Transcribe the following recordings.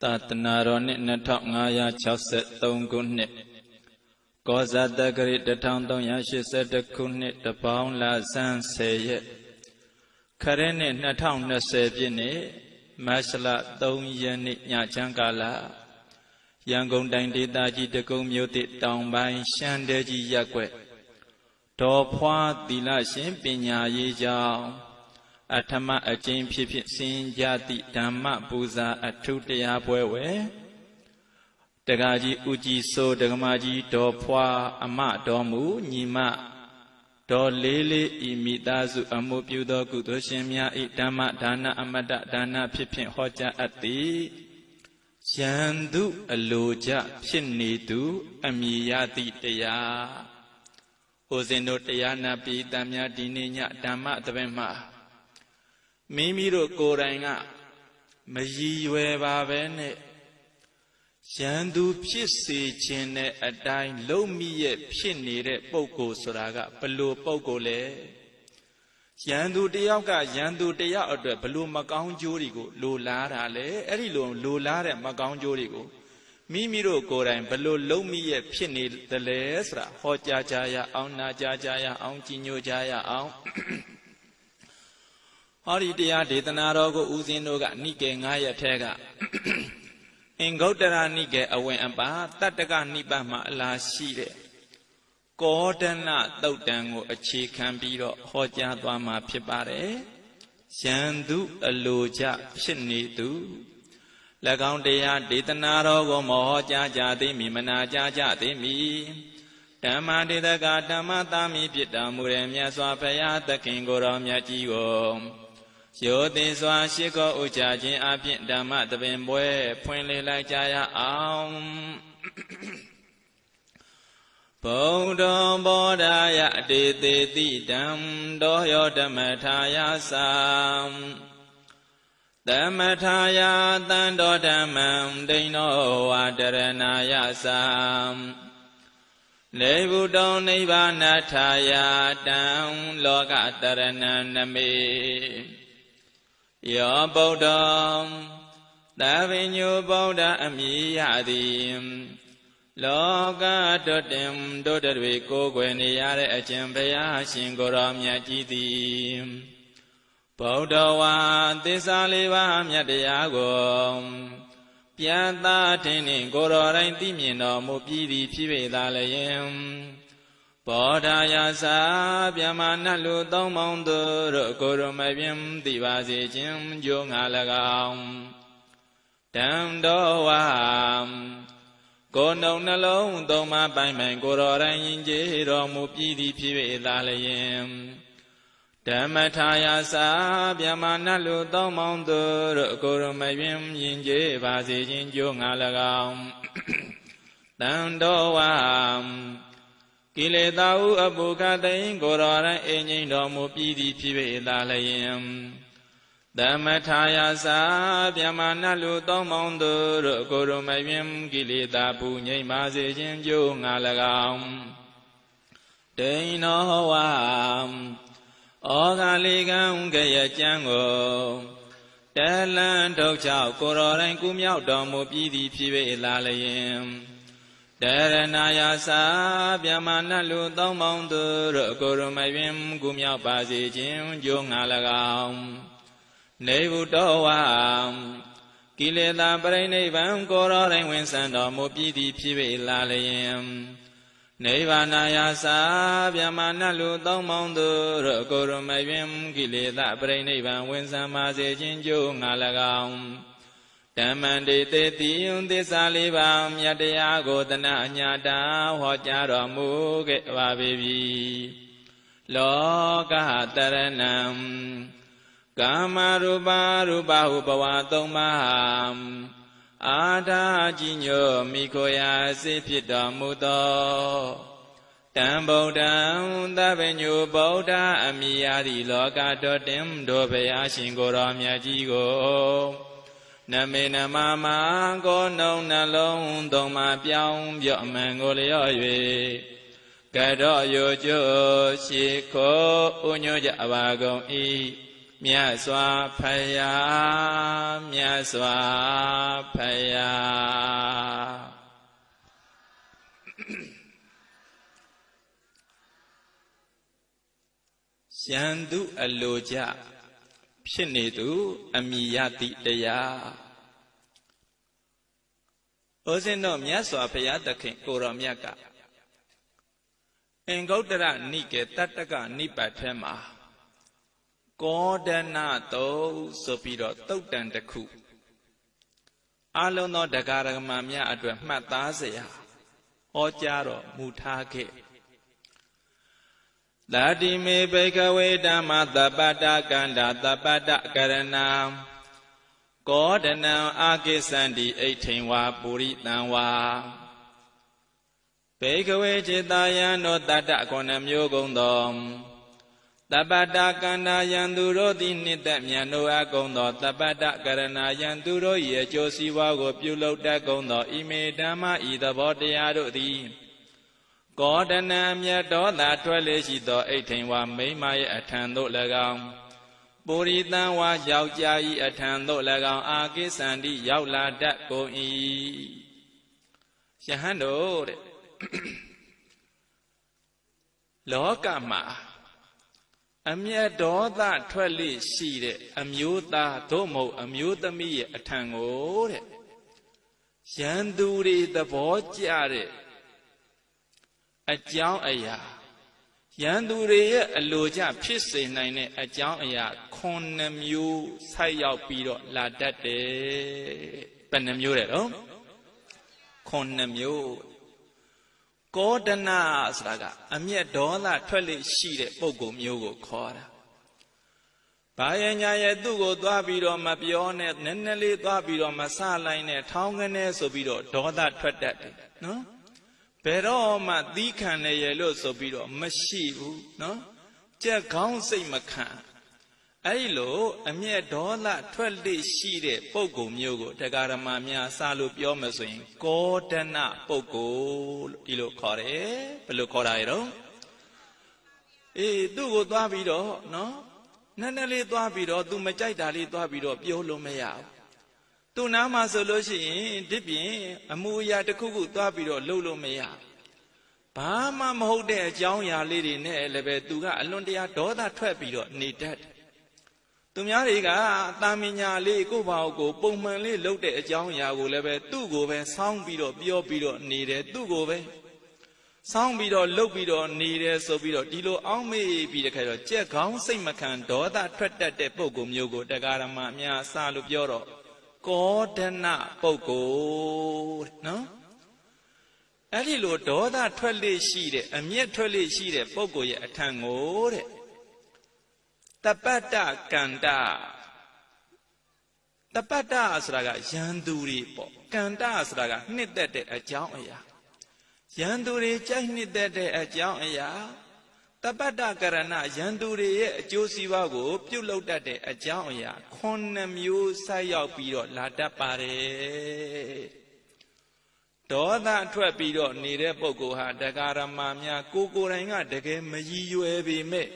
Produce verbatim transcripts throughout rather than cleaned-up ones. Tatanaron in a top Naya Chasset Don Gunit. Goza the great the town Don Yashi said the Kunit the Pound La San say it. Karen in a town the Savini, Masala Don Yanit Yachangala. Yangon Dandy Daji the Go muted down by Shandeji Yakwe. Topwa the Lashin Pinya Yijao. Atama a Jim Pipit Sin Yati Dama Buza at two day abwe. Dagaji Uji so Dagamaji do poa ama domu nima do lele imidazu amubudo gudoshemia it dama dana amada dana pipin hoja ati Shandu aloja pinidu amiyati deya Ozenotayana be damia dininya dama dvema. Mimiro Koranga Majiwe Babene Shandu Pisi Chene a dine Lomiye Pinire Poco Soraga Palo Pogole Shandu Deoga Yandu Dea or the Palo Magan Jurigo Lulara Le Erilo Lulara Magan Jurigo Mimiro Koran Palo Lomiye Pinil the Lesra Hoja Jaya Aun Naja Jaya Aun Tino Jaya Aun Oridia de Narogo Uzinoga Nike Naya Tega in Gotara Nike away and Ba, Tataga Nibama la Shire Gordana Dotango, a cheek can be Hoja Dwama Pibare Shandu Aloja Shinidu Lagoundea de Narogo Moja Jadi Mimana Jadi Mi. Dama de the Gadama Dami Pitamuremia Swapaya, the Kingoram Yatigo. Yo this was Shiko Ujaji Abit Dama the Bemboe, Puenly like Jaya Aum Bodom Bodaya de the Dam Doyo the Mataya Sam. The Mataya Dando Damam, they know Adaranaya Sam. Nebudon Nibana Taya down Logatarana Yo Bodom Davin you Boda Ami Adim Logatim Dodder we go when Yare a Chambea Shingoram Yajidim Bodawa Tisaliva Yadiagom Yanda tene goro rain timin no mopidi phiveda layen bodaya sa byamana lu thong maung do goro mapyin ti ba se chin jo nga lagaung dan do wa ko nong na long thong ma pai mai goro rain yin je ro mopidi phiveda layen Dhammataya sa byamana lu thong maung do goro mapyin yin je ba se jin jo nga lagaung dan do wa kile ta u abuka tain goro ran e nyin do mu pi di phi ve ta layen Dhammataya sa byamana lu thong maung do goro mapyin kile ta bu nyin ma se jin jo nga lagaung tain no wa Ogaligan Gaya Jango Delan Dokja Kororan Kumyao Domo Pidi Pive Lalayim Deranaya Sabyamana Ludo Mondur Kurumayim Kumyao Bazijim Jung Alagam Nevudoam Kileda Brainavan Kororan Winsan Domo Pidi Pive Lalayim Nevanaya Sabyamana Ludo Mondur, Kurumayim, Gilida, Brainivan, Winsamaz, Jinjo, Nalagam. Demanded the Undisalivam, Yadiago, the Nanyada, Hojara Muge, Vavivi. Loga Taranam. Kamaruba, Ruba, Hubawatomaham. Ada jinyo mikoya sipita mudo Dambo down the venue boda amiyari loga do dem dobeya shingora miyajigo Namina mama go no nalon doma pyong yo mangolio yue Gado yo jo shiko unyo jawagon i Mya Swapaya, Mya Swapaya. Syandu aloja, Pshinidu amiyati daya. Oseno Mya Swapaya dakhin koramyaka. Engaudara nike tataka nipathema. Kodana to sopiro tautan daku. Alono dagaramamya adwa matazaya. Ocharo mutake. Ladime bekawe dama tabata kanda tabata karana. Kodana agisandi eightenwa puritanwa. Bekawe chitayano tata konamyogondom. Tabata kanda yanduro dinitamyano agondo. Tabata karana yanduro ye josiwa gopyulota gondo. Ime dhamma idavote adoti. Kodana myato tatwale shito eightenwa meimai atando lagam. Puritanwa yaujai atando lagam. Agisandi yaula dakoi. Shahandore. Loka ma, amya doda twali shire, amyuta tomo, amyuta mi atangore, yanduri the bojare, a jiao aya, yanduri a loja pisse nine a jiao aya, conamu, sayao piro la date, panamurero, conamu. Kodana Sraga, Amya Dola Twelly Shire Pogo Mugo Kora. Payanya Dugo Dabiro Mabionet Nenali Dabiro Masala in a Tongane Sobiro Doda Twadat. No? Pero Madikane Yellow Sobiro Mashivu. No? Tia Council Makan. Ailo Amya Dola Twelly Shire Pogo Mugo Tagaramamia Salu Yomaswing Kodana Pogo. Ilo kore, pelu korairo. E dugo dua biro, no? Nana le dua biro, du mejai dali dua biro, biolo mejau. Tu nama solusi, dibi, amu ya dekugu dua biro, lolo mejau. Pama mahude jauh ya liri ne lebe duga alundi ya doda dua biro ni dad. Tu mjari ga, taminya le kubau go, pungman le lode jauh ya go lebe dugo be sang biro, bio biro ni dad dugo be. Sang biro, low biro, nire so biro, dilo ame biro kero. Che kong say makan doda trata de pogo myogo dagarama mya salu bioro. Kodana pogo. No? Alilo doda twelve shire, a mere twelve shire pogo ye atangore. Tapata kanda. Tapata asraga yanduri po. Kanda asraga nidete a jauya. Yanduri chahni dede a jiao aya. Tabata karana yanduri ye josiwago piulau dede a jiao aya. Khonnam yu sayao piro lada pare. Doda atwa piro nire poko ha dagarama mya kukuranga dege majiyu ebi me.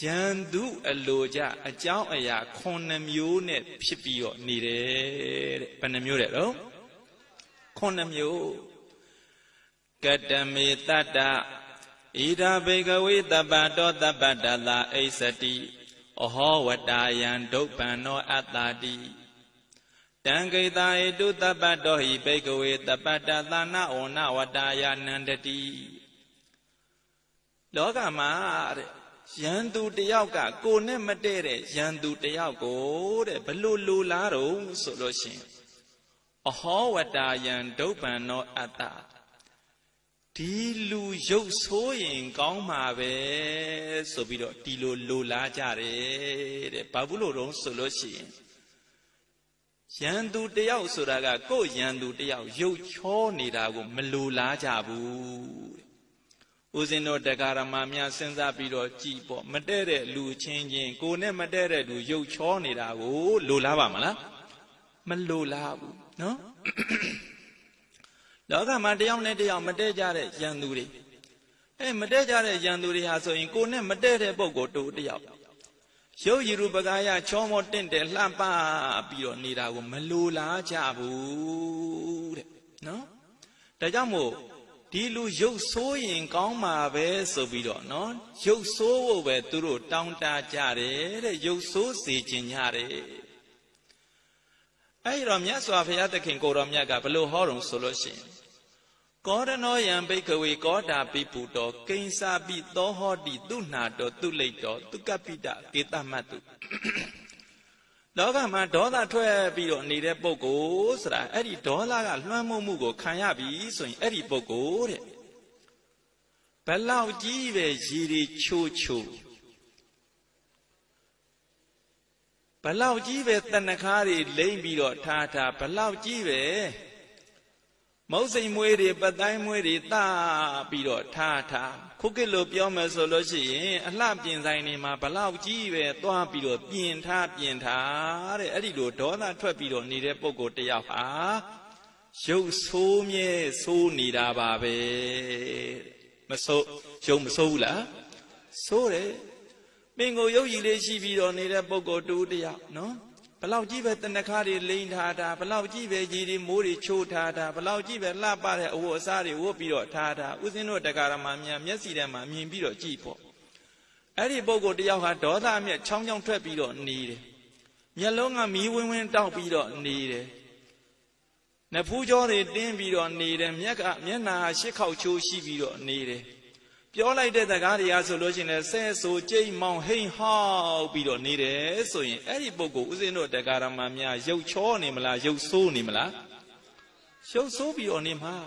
Yandu aloja a jiao aya khonnam yu ne pshipiro nire. Panam yu re lo? Khonnam yu. Kadami tata, ida begawi tabado tabadala esati, oho wadayan dopano atadi. Tangita edu tabado hi begawi tabadala na ona wadayan nandati. Loka maare, yandu tiyauka kone matere, yandu tiyauko re balulu laro soloshin. Oho wadayan dopano atadi. Tilu yosoyin kong mabe sobiro tilu lula jare pabulo rong soloshi. Yandu deyao suraga ko yandu deyao yocho nirago melula jabu. Uzino dagaramamia senza biro jipo madere lu changing kone madere lu yocho nirago lula bamala melula bu. No? Loka madeyang ne deyang madejare yanduri. Eh madejare yanduri haso in kone madere bogoto deyang. Shoyirubagaya chomo tente lampa piro nirago malula chabu. No? Tajamo, Dilu yo soyin kama ve sobiro, no? Yo so ve turu taunta jare, yo so si chinare. Ay Ramya Swafiata can go Ramyaga below Horum solution. God annoy and bake away God a piputo, Kinsa bito hodi, dunado, tulato, tukapita, kitamatu. Doga ma dola twelve billion needed bogos, Eddie Dola, Lamomugo, Kayabi, so in Eddie Bogore. Pelao Jive Jiri Chu Chu Pelao Jive Tanakari, Lambido Tata, Pelao Jive Mose Muiri, but I Muiri Ta Bido Tata, Cookelo Biomasology, and Labin Zainima, Pelao Jive, Tobido, Pinta, Pinta, Edido, Dona, Tobido, Nide Bogotea, Show so me, so nida babe. Maso, show Masola, Sore, Bingo, you Bido, Nida Bogotea, no? Palau jive tanakari lein thada, palau jive jiri muri chu thada, palau jive la pare uo sari uo biro thada. Usino takara mamya myasire mamyin biro jipo. Eri bogo diao ha dosa mya chongyong thwe biro nire. Myalonga mi winwin tau biro nire. Napujo re din biro nire, myaka myana shikhau chu shi biro nire. Pyo lai de takari aso lojin de se so jay mau hei hao biro nire. So in eri bogo uzino takara mamya yau cho nimla yau so nimla. Yau so biro nimha.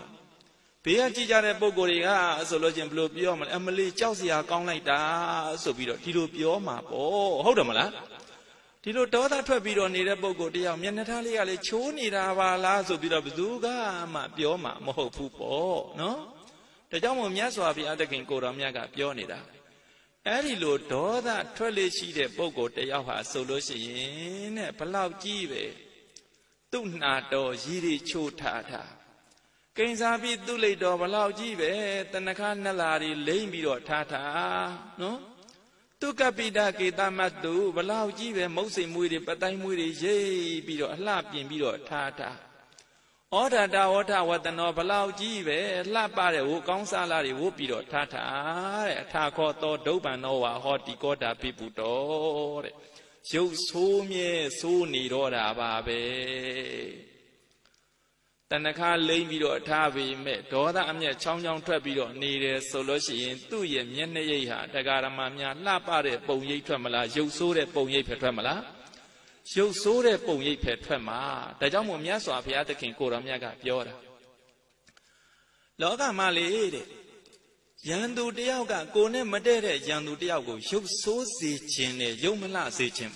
Pia jijare bogo rega aso lojin blo pyo mal emali chao siya kong lai da. So biro tiro pyo ma po. Hau da mala. Tiro toda twa biro nire bogo diao mya natali ale cho nira wala. So biro bzuga ma pyo ma moho pupo. No? The Jammu Miaswa be other can go Ramyaga Pionida. Erilo Doda, Trellishi de Bogo de Yaha Solution, Palau Jive, Tunado, Jiri Chutata. Kenzabi Dule do Palau Jive, Tanakanalari, Lambido Tata, no? Tukapida Kitamatu, Palau Jive, Mosi Muri, Patamuri, Jay, Bido, Lapin, Bido Tata. Order da order what the novel jive, la pare who consalari whoopiro tata, tacoto dobanova, hoti coda piputore. So sumi, suni roda babe. Tanaka lambido tavi, met daughter amia chongyong trabido, needed solution, two ye mieneha, tagaramamia, la pare, boye tremala, yo sure boye tremala. Show so that Boy Petrama, the Jammu Miaswa Piata can go Ramyaga Piora. Loga Mali Yandu Diaga, Gone Madere, Yandu Diago, show so sitchin, a Yomala sitchin.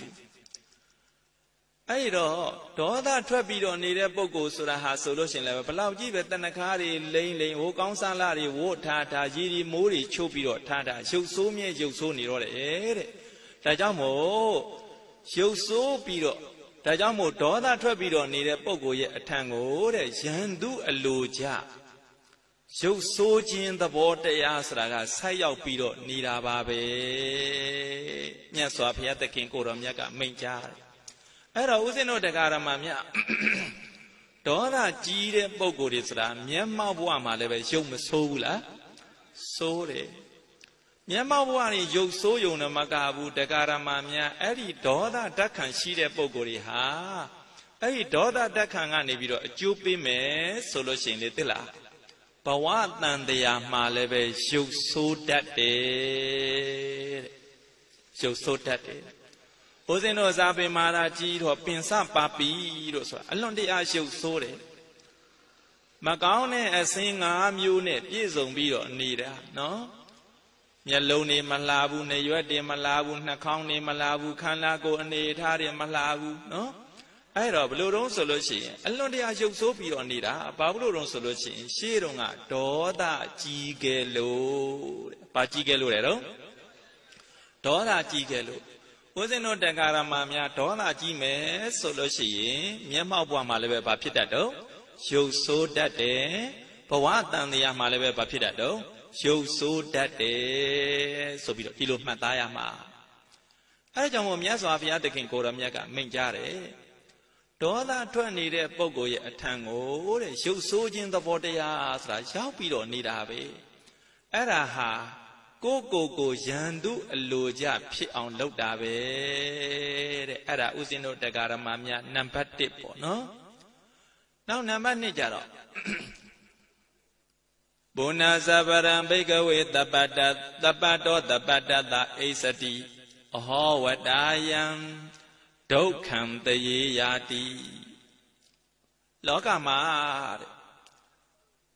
Aido, Doda Trabido needed Bogo Suraha solution level, Palauji, Vetanakari, Lane, Wokon Salari, Wotata, Jiri, Mori, Chopiro, Tata, show so me, Yosoni, or Ere. Tajamo. Show so piro, Tajamo Doda Trabiro needed Bogo yet a tango, Yandu a loja. Show so jin the water yasraga, Sayo piro, Nida babe. Yaswap yet the king Koram Yaga, Minjar. Era Uzeno de Garamamia Dora Jide Bogo disra, Miamma Wama leve, Yom Sola. Sorry. Yamawari, yo so yona magabu, Dagara Mamia, Eddie Doda, Dakan Shire Bogoriha, Eddie Doda Dakanganibido, Jupime, Solution Litilla. But what nan they are maleve, show so that day. Show so that day. Ozeno Zabe Maraji, or Pinsa Papi, along the eye show so that. Magaone, a singer, unit, is on beer, neither, no? Yalone Malabu, Nayuade Malabu, Nakone Malabu, Kanago, and the Italian Malabu, no? I rob Luron Solution. Alone the Ajo Sopi on Nida, Pablo Solution, Shirunga, Doda Gigelo, Pachigelero, Doda Gigelo. Was it not the Garamamia, Doda Gime, Solution, Yamabua Maleve Papitado? Show so that day, but what done the Yamaleve Papitado? Show so that day, so be the Matayama. Ada jamu mias wafia dekin koram jaga mencari. Doa tuan ni deh pokok ya tangguh deh. Jauh sojin tu bote ya asal jauh piro ni dah be. Era ha koko koko jandu loja pi on lau dah be. Era usinu negara mamnya nampak tepo no. Now nampak ni jaro. Buna sabaran begawe tapadat tapatot tapatat da esati. Oh wadayang. Dokham tayi yati. Loka maare.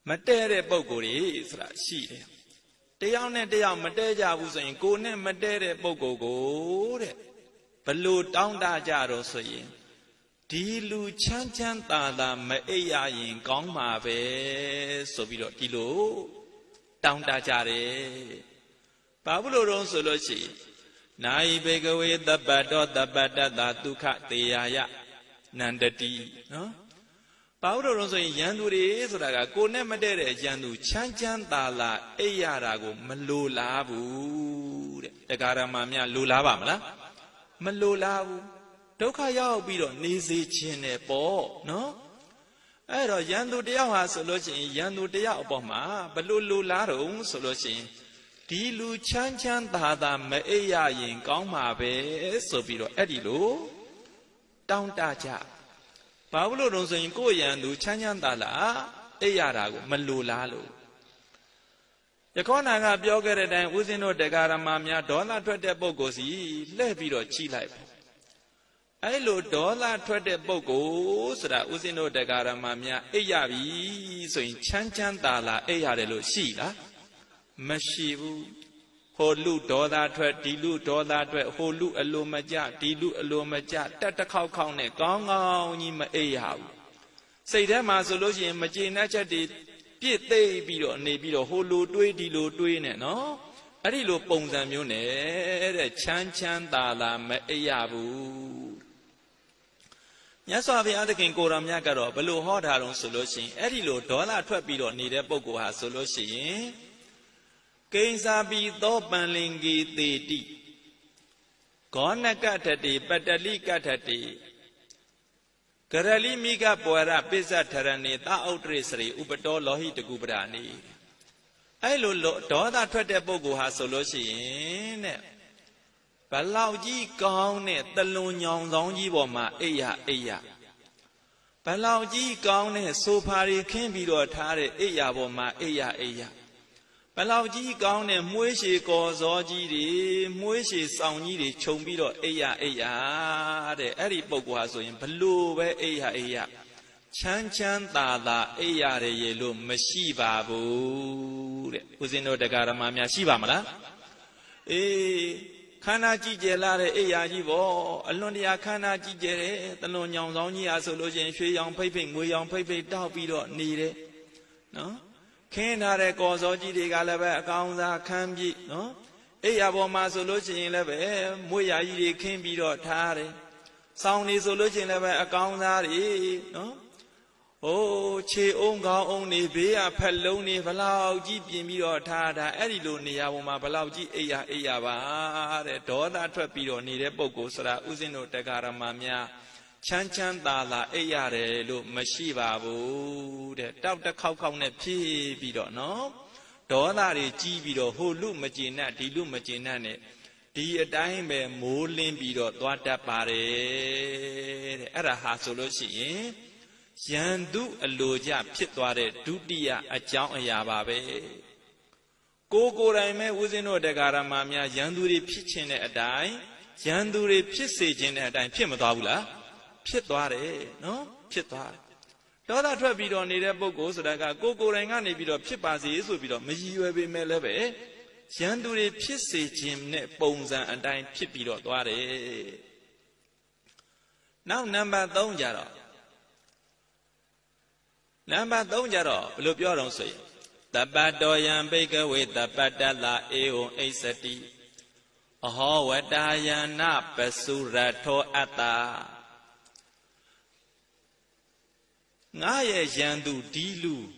Matere pokori isra shire. Teyao ne teyao mateja usayin. Ko ne matere pokogore. Palu taunda jaro soyin. Dilu chan chan tada maaya yin kong maave. Sobiro dilu. Taunda jare. Pabulo rong solo shi. Nai begawe dabado dabada datu kak tiaya nandati. Pauro ronso yanuri suraga kone madere yandu chanjan tala eyarago melulabu. Negara mamnya lulaba mala melulabu. Doka yau biro nizi cene po, no? Ero yandu dia wa solusi yandu dia obama belulularu solusi. Dilu chan chan tada maaya yin kong maave sobiro edilu taunta cha. Pabulo ronso yin ko yandu chan chan tada eyarago melulalu. Yakona nga biogere dan uzino degara mamya dola twete bogosi lehbiro chilai. Ailo dola twete bogosra uzino degara mamya eyabi so yin chan chan tada eyarelo shila. Mashivu Holu doda twet dilu doda twet Holu alo maja dilu alo maja Tata kao kao ne Gong ao nyi ma e hao Saita ma solo shi Maji na cha di Piet te biro ne biro Holu tui dilu tui ne no Adi lo pong samyo ne Chan chan ta la ma e habu Nya soafi atakin koram nya karo Balo ho da rong solo shi Adi lo doda twet biro ne de poko ha solo shi Kesabi topan linggi titi, konaka tadi, padali tadi, kerali mika puara pesa terani tak outresri ubeto lohi tegubrani. Ayo lo doa terhadap bogu hasolosin. Palau ji kau ne telun yang dong ji boma iya iya. Palau ji kau ne supari kembiro thare iya boma iya iya. Palau ji kau ne mui si kozo ji de mui si sauni de chombi do eya eya de eri bogu hasoin palu be eya eya chan chan tada eya de yelo mashiba bu de uzino degara mamya shiba mala e khana ji je la de eya ji bo alon dia khana ji je de talon nyong saung ji a so lo chin chwe yang phai phai ngwe yang phai phai taw pi do ni de no Kenare kozoji digalebe kaunza kambi, no? Eya bo masoloji lebe moya iri kambi do thare. Sauni soloji lebe kaunza ri, no? Oh, che onga oni beya peloni balauji bimi do thada. Erilo niya bo ma balauji eya eya ba. Re doda trapi do ni re bogosra uzino tegara mamya. Chan chan tala eya re lo mashiba bu de tau ta khau khau ne phi bi do no do la ri ji bi do ho lu ma chin na di lu ma chin na ne di atain be mo lin bi do twa tat ba re de a ra ha so lo shi yin yan du alo ja phit twa de dutiya a chang aya ba be ko ko rai me uzin do degara ma mya yan du ri phit chin ne atain yan du ri phit se chin ne atain phit ma twa bu la Pit ware, no? Pit ware. Doa dua bidon ni deh bogo sedangkan gogo orang ni bidon pit pasi itu bidon maju lebih melebih. Jangan dulu pit sejam ni bongsa anda pit bidon ware. Now number dua jaro. Number dua jaro lebih orang sih. Dapat doyan begawe dapat dalam eo esati. Oh wadaya na pesurato ata. Ngaya yandu dilu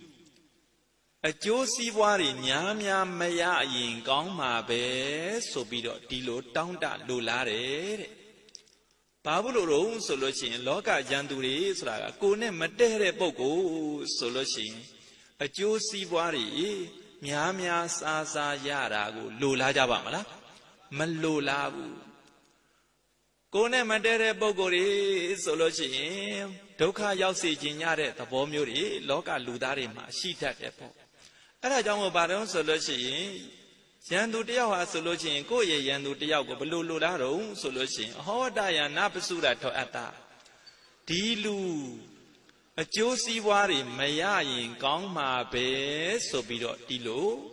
a Josiwari Nyamya Maya Yin Gongma Be, so be Dilo Down that Lulare Pabulo Solution, Loka Janduris, Rakune Matere Bogo Solution, a Josiwari Nyamya Sasa Yarago, Lula Jabamala, Malulabu. Kone Madere Bogori Solution, Doka Yausi Jinare, the Bomuri, Loka Ludarima, she tapo. Ara Jango Baron Solution, Yandu Diawa Solution, Koye Yandu Diago, Lularo Solution, Hodaya Napasura Toata Dilu, a Josiwari Maya in Gongma Be, Sobido Dilo,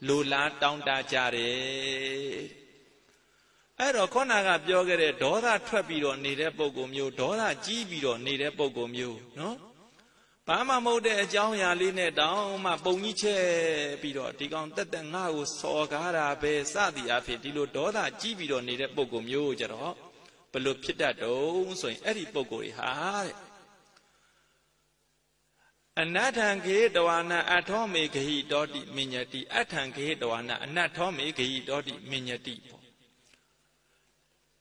Lula Down Dajare. I don't know if you're a daughter, Trapiro, Nere Bogomio, daughter, Gibiro, Nere Bogomio, no? Pama Mode, Joya, Line, down, my boniche, Piro, Digon, Tatanga, Sogara, Besadi, Afetilo, daughter, Gibiro, Nere Bogomio, Jero, Pelopita, so in Eri Bogori, Hare. Anatanke, Doana, Atomic, he dotted Minyati, Atanke, Doana, Anatomic, he dotted Minyati.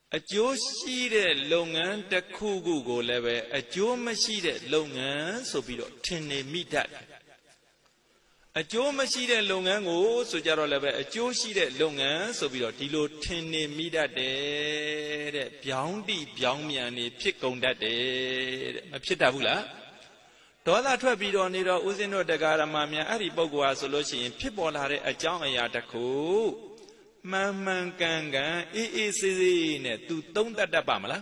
A Joe seated longan, the Kugugo level, a Joe machine longan, so be ten meter. A Joe machine longan, oh, so Jarro level, a Joe seated longan, so be Dilo ten meter dead, Biondi, Biomiani, pick on that dead, a pitavula. Dollar Trabidon, Uzino, the Garamamia, Aribogua, Solution, people are a Jamaica. Mamma Ganga, it is to don't that Bamala.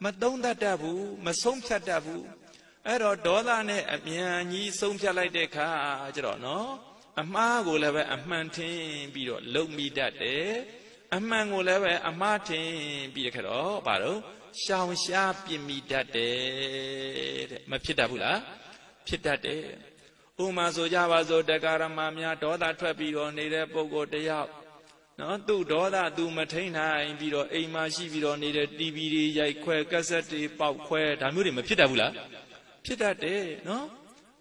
Madonna Dabu, Masomsa Dabu, Ero Dolane, Amiani, Somsa like the car, no? A man will ever a mountain be low me that day. A man will ever a mountain be a caro, barrow, shall sharp me that day. Mapitavula, Pitate, Umazo Yavazo, the Garamamia, Dola Trapio, Nere Bogo de Yap. No, do dollar do Matina, Viro, Ema, Shiviro, needed D V D, Yaque, Cassette, Pau, Quare, Tamurim, Pitavula. Pitate, no?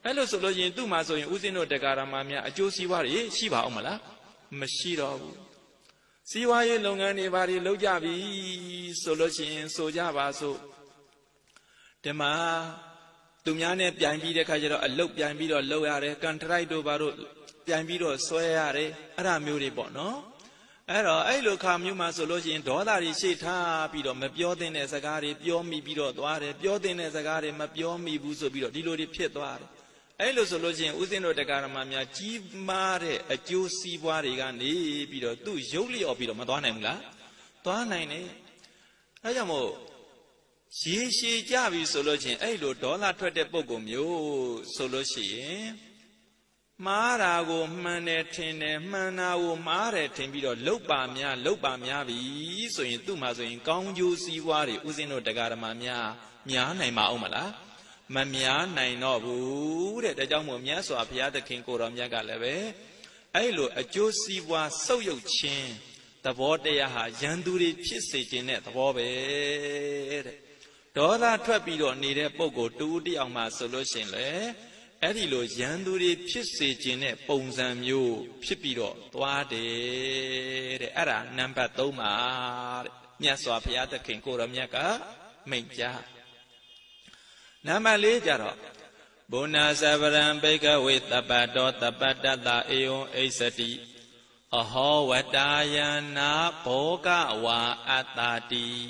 Hello, so lodging, Dumaso, Uzino, the Garamamia, Josiwari, Shiva Omala, Mashiro. Siwa, Longani, Vari, Lojavi, Solochin, Sojavaso. Tema, Dumiane, Bianbi, the Cajero, a look, Bianbi, or Loare, Contraido, Baro, Bianbi, or Soare, Aramuribo, no? Hello, I look how you must lodge in Dollar, Shita, Pido, Mabiotin as a gari, Biomi, Bido, Dware, Biotin as a gari, Mabiomi, Buzo, Bido, Dilori, Piedware. I look so lodging Uzino de Garamamia, Chief Mare, a Josi Warigani, Bido, two Jolie or Bido, Madonna, Tuanine. I am all. She, she, Javi, so lodging, I look Dollar, Trade Bogomio, so lodging. Marago manetine manao maretin bido lopamia lopamia bi so in tuma so in kaung Josiwari Uzino Dagaramamia mia nai ma omala ma mia nai no bu de da jaung mo mia swa phaya takin ko ro mia ka le be ai lo a Josiwa sauk yuk chin tabo taya ha yandu ri phit sei tin ne tabo be de dola thwat bido ni de pokko tu ti aung ma so lo shin le Erilo Yanduri Pisi Jine Ponzam you Pipiro Twade Ara Namba Toma Miaso Piata Kinkura Miaka Menja Namale Jaro Bona Savaran Baker with the Bado Tabata da Eo Asati Aho Watayana Poka Wa Atati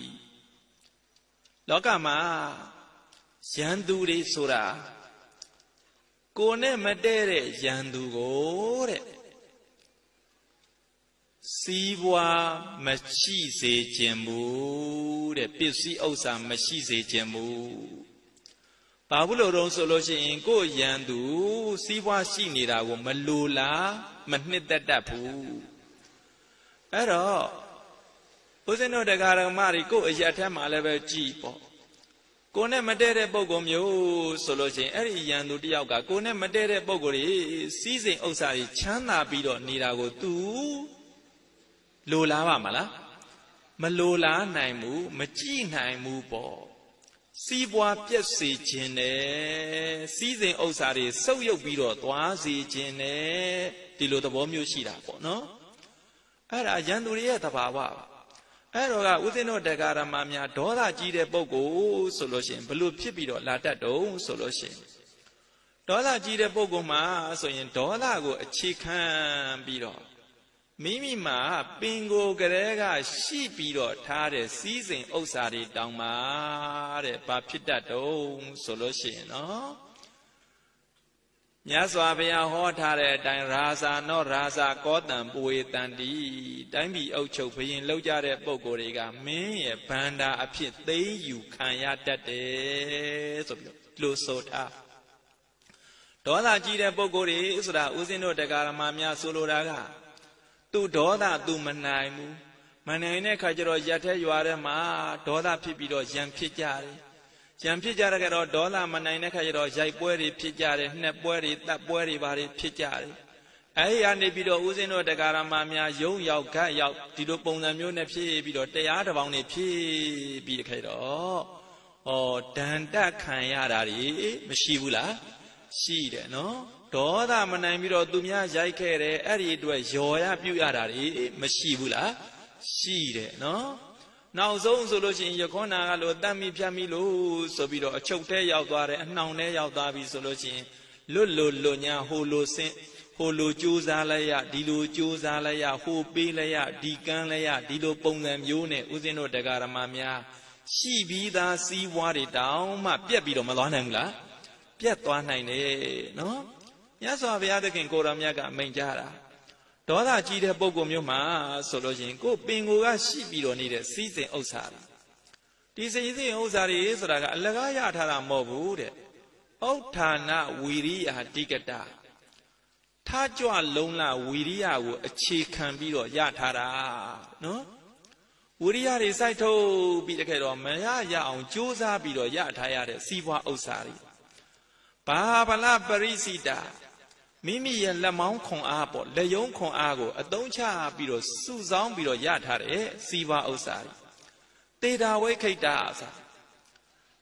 Lokama Yanduri Sura Kone Madere Yandugore Siwa Machise Jembu, the Pisi Osa Machise Jembu. Pabulo Rosoloshi in Go Yandu, Siwa Shinira, Malula, Magneta Dapu. At all, Poseno de Garamarico is at a malabel cheapo. Kone Madere Bogomio, Solosin, Erian Ludiaga, Kone Madere Bogori, seizing Osari Chana Bido Nirago tu Lula Mamala Malola Naimu, Machi Naimu Po Sibwa Piasi Chine, Season Osari, so you biro, Twazi Chine, Dilotabomio Shirapo, no? Ara Yanduria Tabawa. Ara Udino Dagara Mamia, Dora Gide Bogo, Solution, Blue Pibiro, Latado, Solution. Dora Gide Bogoma, so in Dora go a chicken biro. Mimima, Bingo Garega, she biro, Tare, Season Osari, Dangmare, Papitado, Solution, no? Yaswabia hotare, Dine Raza, no Raza, Gotham, Bui, Dandi, Dami Ochopi, and Lojare Bogorega, me, a panda, a pit, they you can yat that day, so Lusota. Dora Gida Bogori, Usra, Uzino de Garamamia, Soloraga. Tu Dora, tu Manaimu, Manane Kajero Yate, you are a ma, Dora Pibido, Yan Pitari. Jampijar garo dola manayne kajaro jaipuri pijari nepuri tapuri bari pijari. Ay ane bido uzino dagara mamia yong yau ka yau tido pongamyo nepsi bido teyada bang nepsi bido kajaro. Oh danda kanya dari mshivula shide no. Dola manay bido dumya jaikere ari dua joya biya dari mshivula shide no. Now so solution you can allow Dami Piamilo, Sobido, Chote Yaudare, and now Yaudavi solution. Lulu Lunya, Holo Saint, Holo Jews Alaya, Dilo Jews Alaya, Ho Pilaya, Diganaya, Dilo Pongam Yune, Uzino de Garamamia. She be the sea water down, my Piabido Malonangla, Piatuanaine, no? Yaso Aviada can go Ramiaga, Menjara. Dora Gida Bogomyoma, Solojin, go Binguga, Shibido needed season Osari. This easy Osari is like a Lagayatara Mobude. Otana Wiria Digata. Tajua Lona Wiria would achieve Cambido Yatara. No? Wiria is I told Bidakero Maya on Josa Bido Yatayat, Siwa Osari. Babala Barisida. Mimi and Lamon Con Apo, Leon Con Ago, Adoncha Biro, Suzan Biro Yatare, Siva Osari. Data Wake Daza.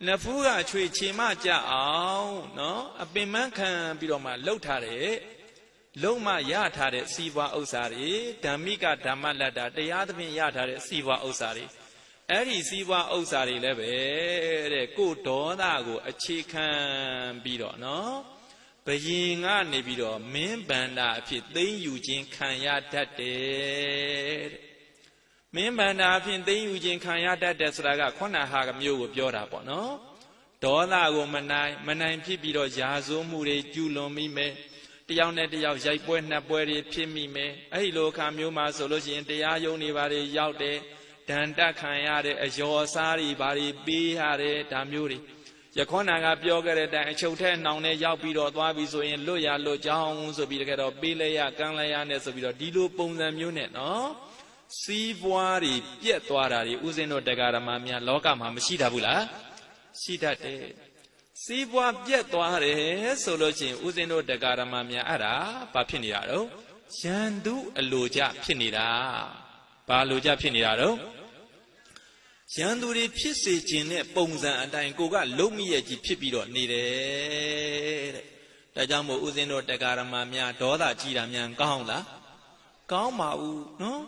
Nafura Tree Chima Jao, no, a Bimankan Biroma Lotare, Loma Yatare, Siva Osari, Damiga Damalada, the Admin Yatare, Siva Osari. Eri Siva Osari Leve, good Donago, a chicken Biro, no? Being a nebidor, men banda fit, they Eugene Kanya that day. Men banda fit, they Eugene Kanya that that's like a corner hagam you with your abono. Dollar woman, manai pibido jazo, mure, julo mime, the young lady of Jaipuena Bury, Pimime, a low camuma solution, they are only very yau de, Danda Kayade, a Josari, Bari, Bihare, Tamuri. Yakona Biogare and Choten, now Yabido, Wabiso and Loya, Lojang, so be the get of Bilaya, Ganlayan, so be the Dilu Pungam unit, no? Sivuari, Pietwari, Uzeno de Garamamia, Loka, Mamishida Bula, Sidate. Sivua Pietware, Solochi, Uzeno de Garamamia, Ara, Papiniaro, Shandu, Aloja, Pinida, Paloja Pinidaro. Shanduri pisi chine pongza andain koga lomiye ji pibiro nire. Tajamo uzeno tagarama mya doda jira myan kaong la. Kaong ma u, no?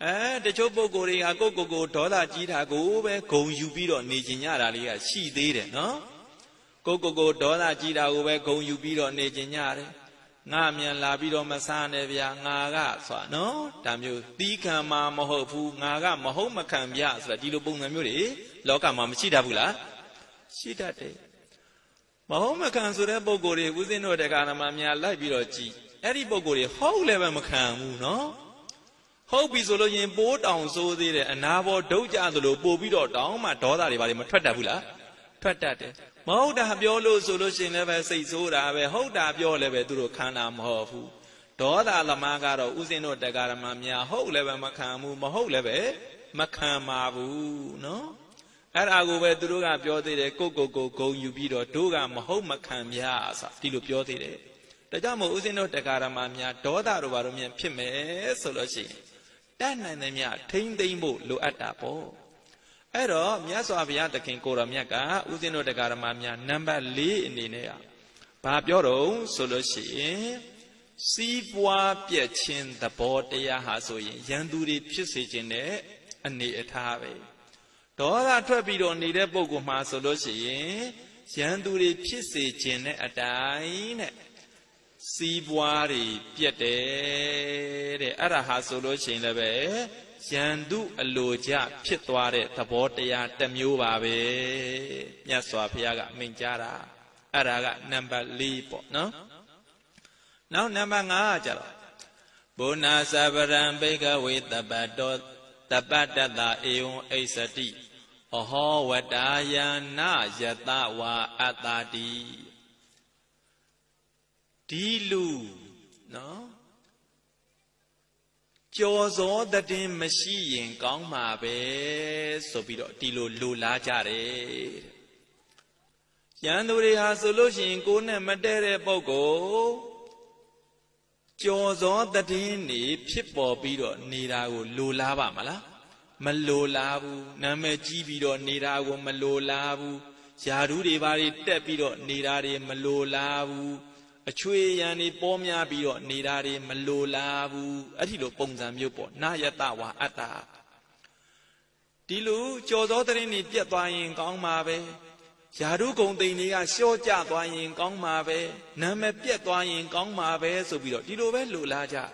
Eh, tachopo kore ha koko ko doda jira kowe kong yubiro nijinyara liya shi dire, no? Koko ko doda jira kowe kong yubiro nijinyare. Nga myan labiro masane vya nga ga swa, no? Tamyo tika ma mohofu nga ga moho makambya swa dilo bunga myore. Loka ma mchida vula. Shida te. Moho makansure bogore uzeno de karama myan labiro ji. Eri bogore hou leva makambu, no? Hou bisolo yin bo down so dire anavo doja zolo bo biro down ma doda de bari matwata vula. Twata te. Mahoda Biolo solution never says Ora, Hoda Bioleve Duro Kanam Hofu. Doda la Magaro, Uzeno Dagaramamia, Ho Leve Macamu, Maholeve, Macamavu, no? Arago Duruga Biode, Coco, Coco, Ubido, Duga, Maho Macamia, Saftilo Biode. The Damo Uzeno Dagaramamia, Doda Rubarumian Pime, Solution. Then I name ya, Tain Demo, Luatapo. Ero miasa biar takin koram ya ka uzinu dekar mamnya number li ini ne ya. Papioro solusi siwa piacin dapat ya hasoin yang duri piacin ne ani etawe. Tora terbiar ni de bogu masolusi yang duri piacin ne adain siwa ri piade de arah hasolusi lebe. Jandu aloja pietware tabotaya temyubabe nyaswapiaga menjara araga number lipo no now number ngajar bona sabaran bega witabadot tabadata eon esati oho wadayana yata wa atadi dilu no Jozo dati mesi yang kau mabe, sobiro tilo lula cari. Yang duri hasilus yang kau ne madere bogo, jozo dati ni pipo biro nirago lula ba malah, malolabu, nama cibiro nirago malolabu, jaruri bari tepiro nirari malolabu. Acui yang ni pomnya biru ni dari melulabu, adi lo pungsan biru naya tawa ada. Tilu jodoh terini dia tuan kong mabe, jaru kong tini a syoja tuan kong mabe, nama dia tuan kong mabe subiro tilu belulaja.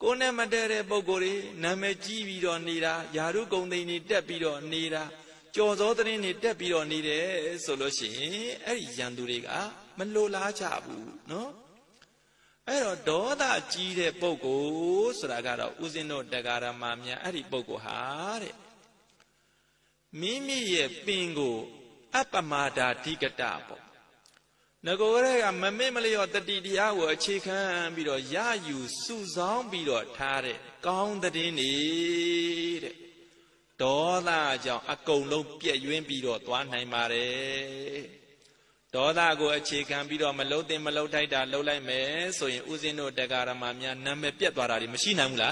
Kau nama dere bogori nama jiwiro ni ra, jaru kong tini dia biru ni ra, jodoh terini dia biru ni re solusi, adi yang duriga. Melolaja bu, no? Ero doda ciri bogo seragara uzino dagara mamnya hari bogo hari. Mimi ye pingu apa mada tiga tapo. Negara mami melayu tadi dia wacikam biro yayu susang biro tarik kau tadi ni. Doda jang aku lupa yuan biro tuan hai mare. Doa aku acikan biru malu dan malu dah dah malu lain me, so yang uzinu dekara mamnya nama piat warari mesin hamula,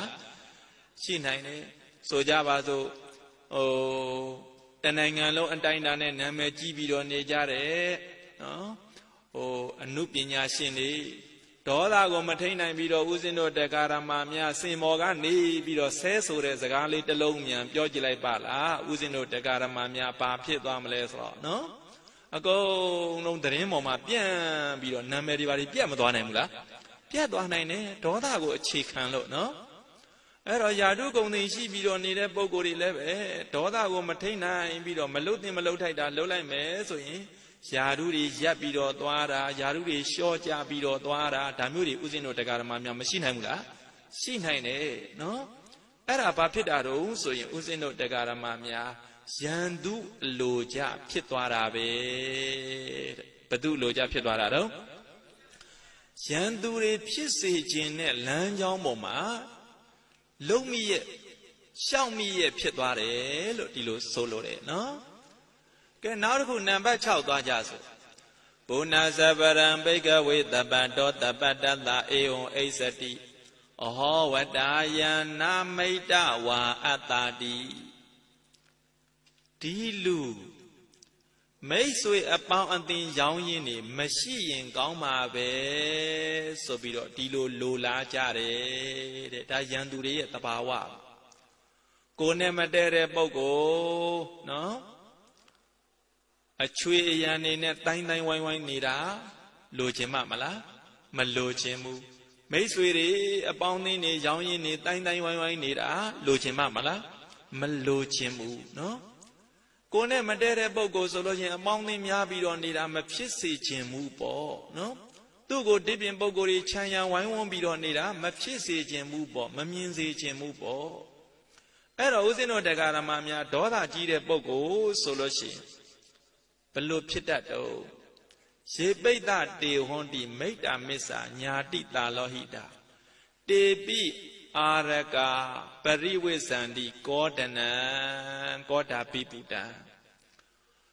mesin ini so jawab tu, oh, tenangan lo antai dana nama jibiru ni jare, oh, anupinya sini, doa aku matai nai biru uzinu dekara mamnya semoga ni biru sesore sekali telungnya piojilai bala uzinu dekara mamnya papi tuam leslo, no? Aku nong terima mampir, biar nama dibalik biar tuan yang mula, biar tuan ini tuan aku cikan lo, no? Eror jadu kau ni si biar ni le bogori le, tuan aku matai nai biar malut ni malut hai dah lelai me, so ini jadu di jia biar tuan ra, jadu di syoja biar tuan ra, damuri uzinu tegar mamia mesin yang mula, mesin ini, no? Eror apa pun daru, so ini uzinu tegar mamia. Jandu loja pietwara be, betul loja pietwara tu. Jandu le piesejine lanjau mama, lomi, xiaomi pietwara lo di lo solo le, no? Ke naoru namba ciao tua jasu. Buna sabaran bega wita bando tabada la eon esati, oh wadaya namida wa atadi. Dilu, mesui apa anting jauh ini masih yang kau mabe, sebiro dilu lula cari, dah yang duri terbawa. Kau ni madere bogo, no? Acui yang ni tanya tanya wang wang ni dah, lojema malah, malojemu. Mesui ni apa anting ni jauh ini tanya tanya wang wang ni dah, lojema malah, malojemu, no? Kau ni madere bogo solusi, abang ni mian biru ni dah mepisi jemu bo, no? Tu kau dipin bogo ni cahaya wang biru ni dah mepisi jemu bo, meminzi jemu bo. Eror uzinu dekara mamia doa jire bogo solusi, perlu pita do. Sebaya dehondi meita misa nyati talohida, tepi. Araga periwesan di kodanan koda bibidan.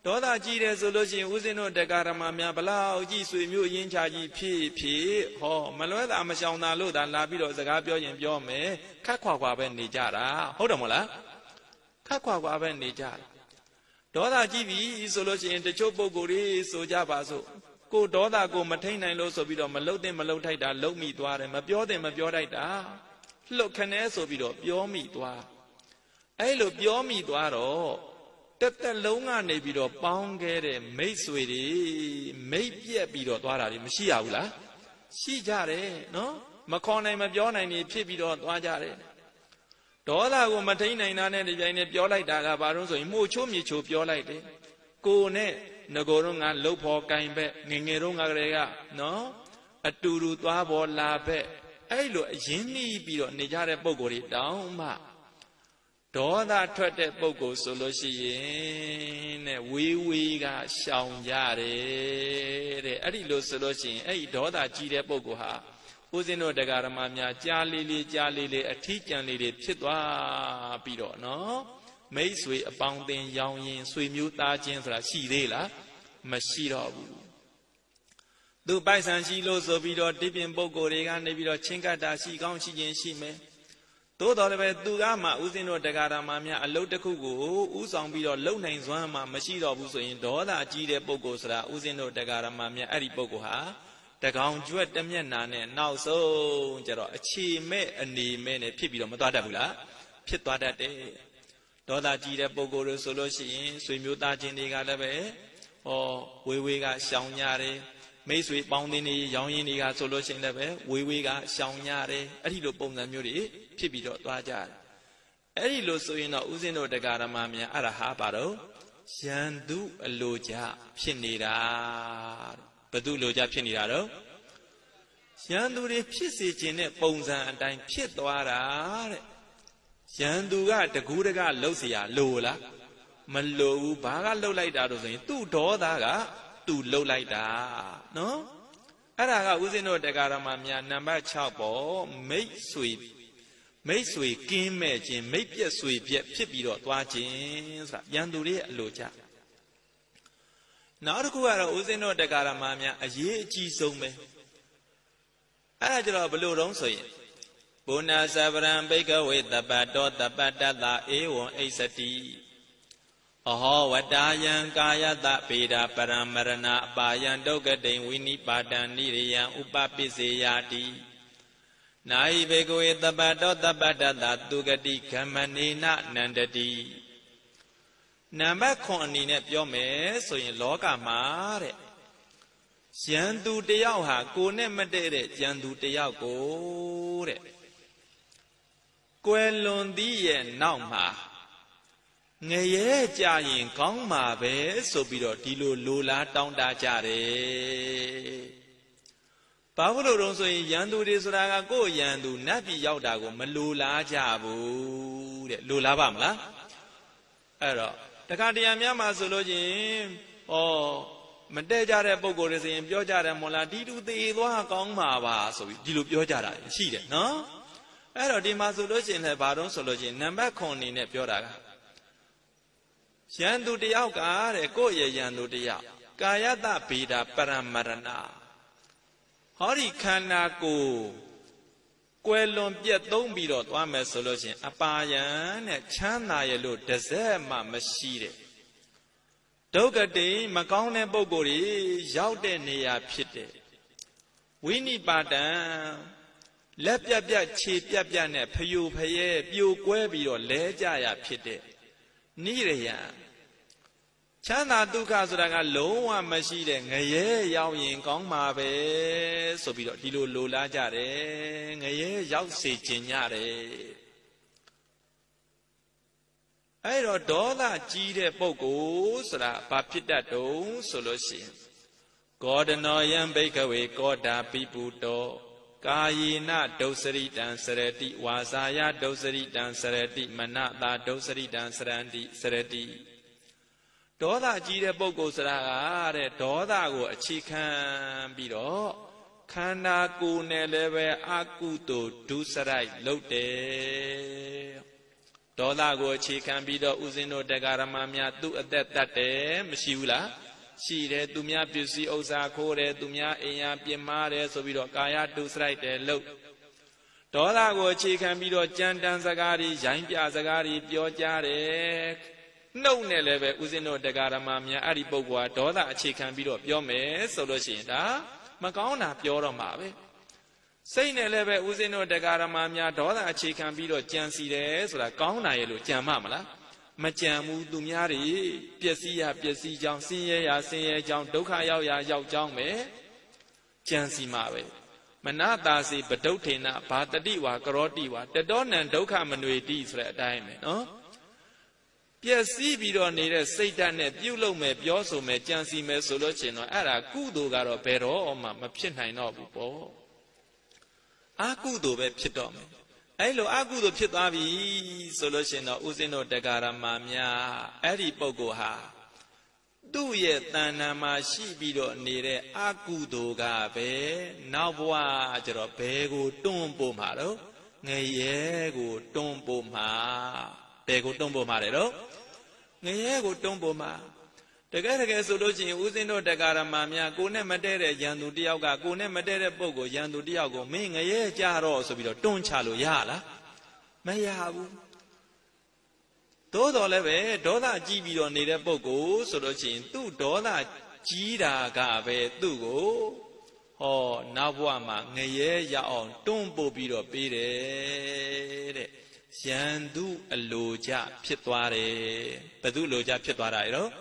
Dora Gide Solution, Uzino de Garamamia Bala, Jisu, you in charge, P. P. Ho, Malora, Mashauna, Luda, Labido, the Gabio, and Biome, Kakwa, Benijara, Hodomola, Kakwa, Benijara. Dora G V is solution in the Chopo Gori, Sojabaso. Go Dora go maintain and low sobido, Malode, Malotida, low me dwar, and Mabiode, Mabiodida. Look can sobido, Biomi dwar. I look Biomi dwaro. Tepta longa nebido, Bongere, Mayswidi, maybe a bido dwara, Machiaula. She jare, no? Macona, Mabiona, and a pibido dwajare. Dora will maintain and your light that barons in Mocho Micho, your light. Go ne, Nagorunga, Lopo, Gaimbe, Ningerunga Rega, no? A Turu, Dwabo, Labe, Elo, Jimmy, Bido, Nijare Bogori, Dauma. Dora treated Bogo, Solution, we we got Shaunjare, Adilo Solution, a Dora Gide Bogoha. Uzino de Garamania, Jalili, Jalili, a teacher, Lily, Chitwa, Pido, no? May sweet abounding young in sweet muta jeans la Sidela, Mashiro. Do by San Silo, Zobido, Dipping Bogo, Regan, Nebido, Chinga, Dashi, Gonchi, and Shime. Todo of Dugama, Uzino de Garamania, a load the Kugu, Uzon Bido, low names one, Mashiro, Uzo in Dola, Gide Bogosra, Uzino de Garamania, Ari Bogoha. The country at the Mianan now so Chi may and the men a pibidom Dadabula, Pitta that day. Dora Gida Bogoro Solution, Swimuta Jinigalabe, or we we got Shaunare, May Sweet Boundini, Yoniga Solution Lebe, we we got Shaunare, Arido Bonamuri, Pibido Dajar. Arido Soina Uzino de Garamamia, Arahabaro, Shandu Aloja, Pinira. But do loja pinirado? Shanduri pissage in it, bones and dine pit water. Shanduga, the Gudaga, Losia, Lola, Malo, Baga, low light out of it, two door daga, two low light da. No? Araga, Uzino, the Garamamia, number chapel, make sweep, make sweep, game magic, make your sweep, yet pipido, watching, Yanduri, loja. Now, who are Uzino de Garamamia, a ye chisome? I draw below Ronsoy. Bona Savran Baker with the bad dot, the bad dada, a one a sati. Oh, what Dayan Gaya that Peda Paramarana, Bayan Doga de Winnie Padan Niria, Upapi Zayati. Naive with the bad dot, the bad dada, Dugadi, Kamanina, Nandadi. Number conin at your mess, so in Loga Mare. Siandu de Yaha, go name de Yandu de Yagore. Quelon dien nauma. Naye jayin gong ma be, so be your dilo lula down da jare. Pavolo Ronso in Yandu de Suraga go Yandu Nabi Yaudago, Malula Jabu, Lula Bamla. Error. The Cardiam Yama Zoologin, or Madeja Bogoris in Biojara Mola, Didu de Gong Mava, so Dilu Biojara, she no? Error de Mazologin, her baron sologin, number con in a Biora. Siandu de Yauka, a goya yandu de Yak, Gayada Pida Paramarana. Hori Kanako Quelon Piet don't be dot one mesologian, a payan, a chana yellow, desert, ma machine. Doga de Macone Bogori, Jaudenia Pite. Winnie Badan, Lepia Piachi, Piapiane, Piu Paye, Piu Guebi or Legia Pite. Nireya Chana Dukas Raga low and machine, Gaye, Yao Yin Gong Mabe, so be Lilo Lula Jare, Gaye, Yao Se Chinare. I don't dollar Gide Bogos, Papita Dome, Solution. God and I am Baker away, God that people do. Gayina dosari dancerati, Wazaya dosari dancerati, Manata dosari dancerati, Serati. Doda jide boko saraga de doda go achikan biro. Kanda ku nelebe akuto du sarai lote. Doda go achikan biro uzino degara mamia tu adetate msiula. Shire dumia bisi osakore dumia eya piemare sobiro kaya du sarai de lo. Doda go achikan biro jandan zagari jainpia zagari biojare. No nelebe uzino degara mamia aribogwa doda achikan biro biome solo shinda magona bioro mabe. Say nelebe uzino degara mamia doda achikan biro jansire so la gona yellow jamamala. Majamu dumiari, piasia piasi jang siye ya siye jang doka yao ya yao jang me jansi mabe. Manata si badotena patadiwa karotiwa, the don and doka manueti for a diamond, no? Piasi biro nere seita ne biulo me bioso me jansi me solo cheno ara kudo garo pero ma mapchinai no bupo. Akudo be pito me. Ailo akudo pito abi solo cheno uzeno degara mamia eri pogo ha. Du ye tanama shi biro nere akudo gabe nabwa jero pego tumbo maro ngeye go tumbo ma. Pego tumbo marero. Ngeye go tumbo ma. Tegere ke solution uzino degara mamia ko ne matere yandu tiao ka ko ne matere pokko yandu tiao ko me ngeye ja ro so biro ton cha lo ya la. Ma ya bu. Todo le be doda ji biro ne de pokko solution tu doda ji da ka be tu ko ho na bwa ma ngeye ya on ton po biro pe de de. Yandu aloja pitware. Badu loja pitware, no?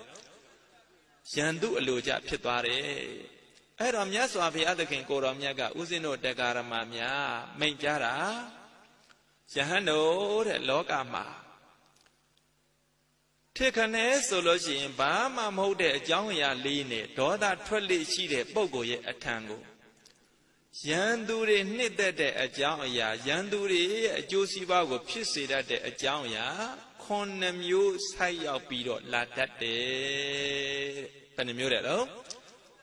Yandu aloja pitware. Eromia swavi adakin koromyaga uzino dagara mamia, menjara. Yahano de logama. Tikane soloji in Bama mode, Jaunia line, Doda twelly chide, bogoye a tango. Yanduri nid that day a jauya, Yanduri a Josibago pissy that day a jauya, Conemu saya pido la that day. Panamurero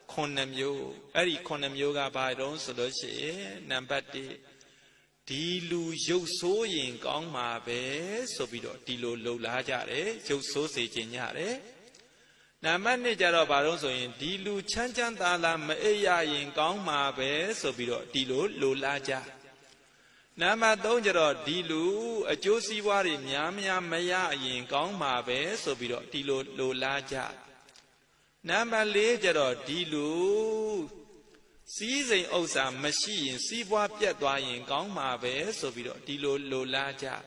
Conemu, Eri Conemuga by Don Soloche, Nambati Dilu Joso in Gong Mabe, Sobido Dilo Lola Jare, Joso Sejinare. Na manejaro baron so in dilu chan chan tala ma eya yin kaung ma be so biro dilu lo la ja. Na ma tong jaro dilu a jo siwa ri mya mya maya yin kaung ma be so biro dilu lo la ja. Na ma le jaro dilu si zeng ousa ma shi yin siwa pyat twa yin kaung ma be so biro dilu lo la ja.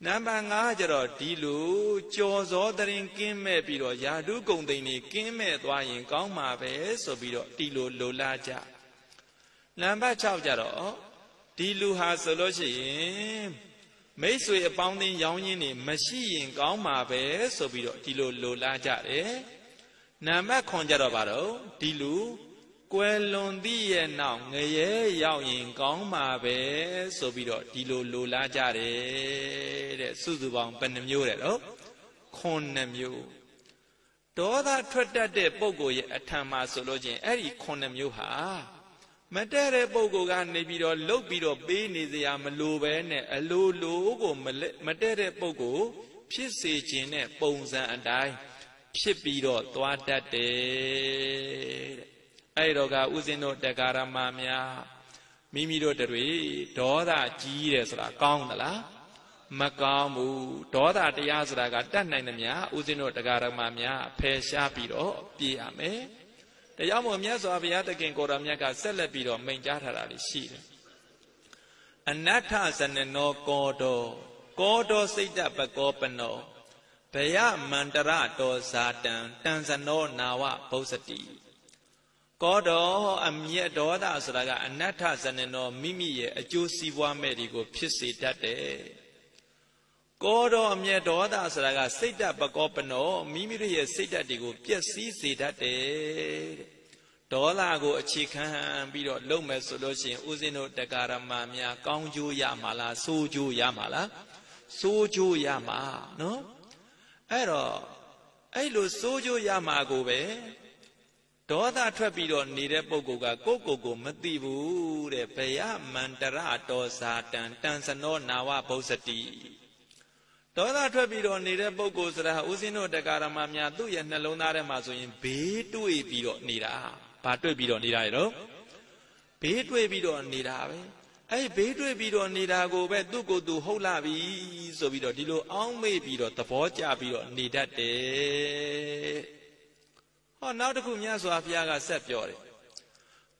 Number Najaro Dilu, Jos ordering Kim Mebiro Yadu Gondini Kim Medwayin Gongma Ves, Obiro Dilu Lulaja. Number Chaujaro Dilu has a login. May so abounding Yongin machine Gongma Ves, Obiro Dilu Lulaja, eh? Number Conjarabaro Dilu Quellondi and now Naye Yao in Gongma Ves, Obiro Dilu Lulaja, eh? Sudubang Benamurero Conemu Doda Twitter de Bogo at Tamasologian Eri Conemuha Madere Bogogan Nebido Lobido Benizia Malubene, a low logo Madere Bogo, Pisagine, Bonza and I, Pipido, Twata de Airoga Uzino Dagara Mamia Mimido de Re, Doda Giresra Gongala. Makamu, Doda de Yazraga, Danamia, Uzino de Garamamia, Peshapido, Piame, the Yamomias of Yatakin Goramiaga, Celebido, Menjatari, Shir. And Natas and no Godo, Godo Sita Bagopano, Paya Mandarato Satan, Tanzano Nawa Posati. Godo, a mere Doda Sraga, and Natas and no Mimi, a juicy one medical pissy that day. Godo amye doda saraga seita bagopano mimiri ye seita digo pyasi seita de dola go achikan biro lome solo shin uzino dagara mamya kaungju ya mala soju ya mala soju ya ma no ero Ailo sojo yamago be. Toda trapiro nire pogoga kokogo mativu de peya mantarato satan tansano nawa posati. Toda trapiro nire pogosra usino de caramamia tu yen alonare maso in betu epiro nira. Patu epiro nirairo. Betu epiro nirave. Ay betu epiro nirago betugo du holavi. So biro dilo on me biro tapoja biro nidate. Oh, now the Kumya Swafiaga Sapyori.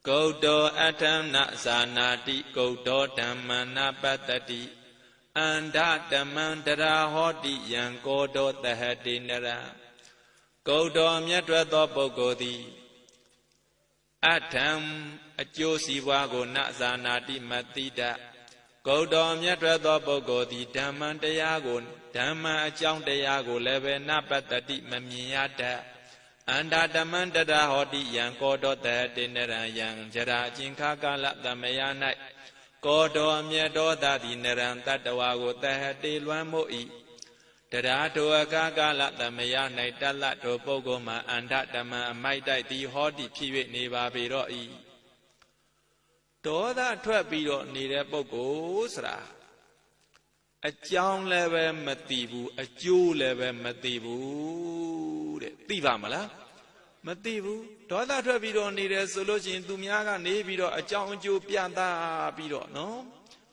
Godo Atana Sanati, Godo Damana Patati, and that the Mandara Hoti, and Godo the Hadinara. Godo Miatra Bogodi Atam, a Josi Wago Nazanati Matida. Godo Miatra Bogodi, Damandayago, Dama Chandayago, Levena Patati Mamiata. And that the man that I hold the young God of the dinner young Jerajin Kakala, the Mayanite God or Miedo that dinner and that the Wago the head deal one more eat. The Rato Kakala, the Mayanite, the Lato Bogoma, and that the man might die the haughty Kiwi Neva Biroi. Toda Trapiro Nira Bogosra. A young level Matibu, a Jew level Matibu, Tivamala Matibu, Toda Travido needed solution to Miaga Nevido, a young Jew Pianta Bido, no?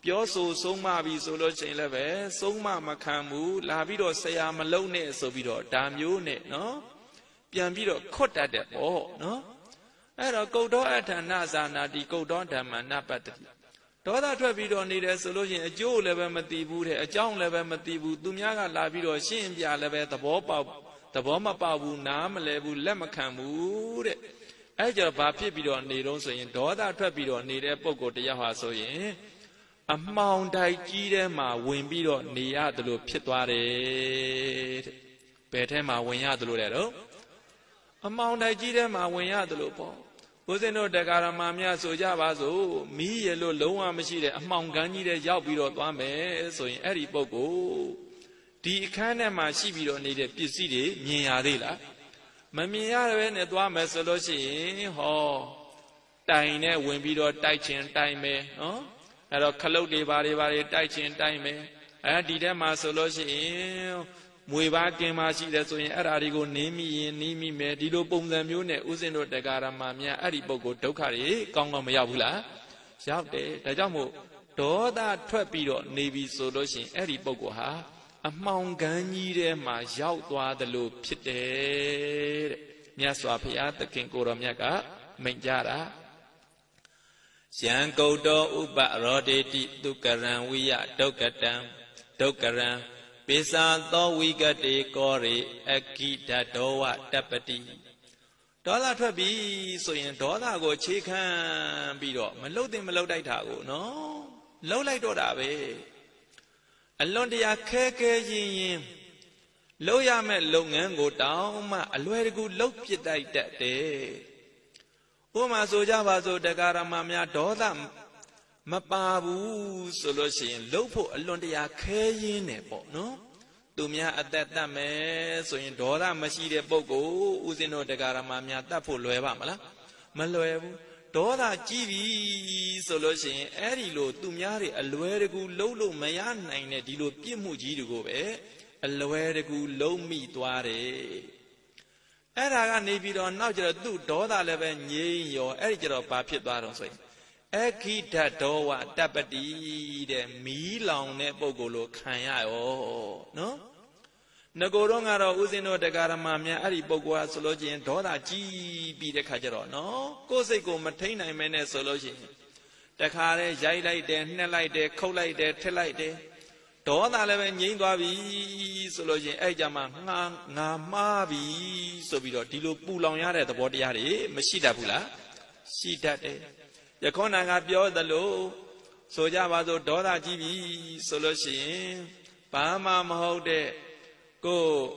Pioso, Soma be solution level, Soma Macamu, Lavido say I'm alone, so Vido, damn you, no? Piambido caught at that, oh, no? And a go door at another, not the go door, manapati. Toda Travido needed solution, a Joe level Matibu, a young level Matibu, Dumiaga Lavido, Shimbia level, the Bob, the Boma Babu Nam, Lebu Lemacamu. As your papi bidon need also in Toda Travido needed Pogo de Yahasoye. A mount I kid ma wimbidon near the Lu Pituare Petema Winyadulero. A mount I kid ma Winyadulopo. Useno de Caramamia Sojavazo, me a low machine, a mongani de Yabiro Dwame, so in Eripogo. The canema shibiro needed Pisidi, Miadilla. Mamiaven at Dwame Solosi, ho, Dine, Wimbido, Taichin, Time, no? At a Kalodi, Vari, Vari, Taichin, Time, and Didema Solosi. Muivake machi de so in Arigo Nimi and Nimi me Dido Bum the Mune Usino de Garamamia Aribogo Tokari, Congo Mayabula, Shabde, Tajamu, Toda Trapido, Navy Solution, Aribogoha, a Mount Ganire, my Yautua the Lu Pite, Miaswapia, the King Goramiaga, Menjara, Siango do Uba Rodeti, Dukaran, we are Tokatam, Tokaran. Pisa though we got a corey, a kid that doa tapati. Dollar trabi, so in dollar go chicken bido, Melody Meloditago, no? Low light or away. Alone they are keke. Low yam at long and go down, a very good low pit like that day. Oma sojavazo da garamamia dolam. Mababu solution lopo alone they are carrying a boat, no? Dumia at that dame, so in Dora Machida Bogo, Uzino de Garamamia, Tapo Luevamala, Maloevo, Dora Givi solution, Erilo, Dumiari, Alueregu, Lolo, Mayan, and Dilo Pimujigo, eh? Alueregu, Lomi, Tuare. Era Nibidon, not your two Dora eleven ye, your editor of Papi Baronse. Akita doa tapati de mi long ne bogolo kanya o no Nagoronga ro usino de garamamia ari bogwa solojin doda ji bi de kajaro no ko sei ko matain nai mae ne solojin takha le yai lai de hnet lai de khou lai de thit lai de doda le ben ngyin twa bi solojin ai ja ma nga nga ma bi so bi do di lo pu long ya de tabo taya de ma shi tat bu la shi tat de Yakona Bio the low, Sojavazo Dora Gibi, Solution, Pama Mahode, Go,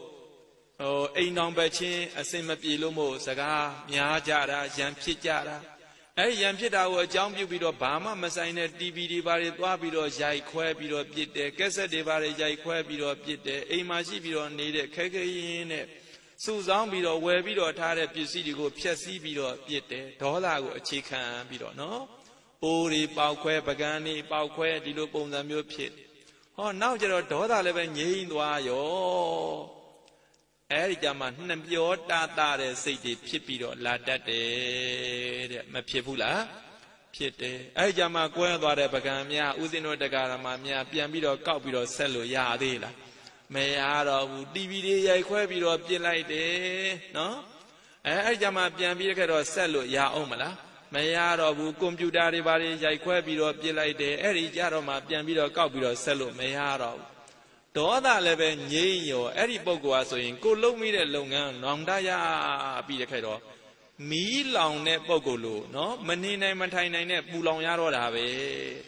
oh, a number chin, a same Pilomo, Saga, Miajara, Yampitara. A Yampita will jump you below Pama, Massina, D B D, Varido, Jai, Quabido, Pit, Casa de Vare, Jai, Quabido, Pit, A Maji, Bido, Nede, Kagain, Su zong bido, where bido, tare, pisidi go, piasi bido, piete, tolago, chican bido, no? Uri, pauque, pagani, pauque, dilopum, the mule pit. Oh, now you're a toda eleven yin, why, oh. Ericaman, Nambio, tatare, city, pipido, la date, mapipula, piete. Ericaman, quail, whatever, gamia, Uzino da garamia, piamido, copito, cello, ya dela. May I have D V D, I quite be or be like day, no? Ericama, piamido, or cello, ya omala. May I have computer, everybody, I quite be or be like day, Ericama, piamido, copito, cello, may I have. Toda eleven yeyo, Eribogo, so in Colombia, Longan, Longdaya, Pidacado. Me long net Bogolo, no? Manina, Matina, net, Bulong Yaro, Ave.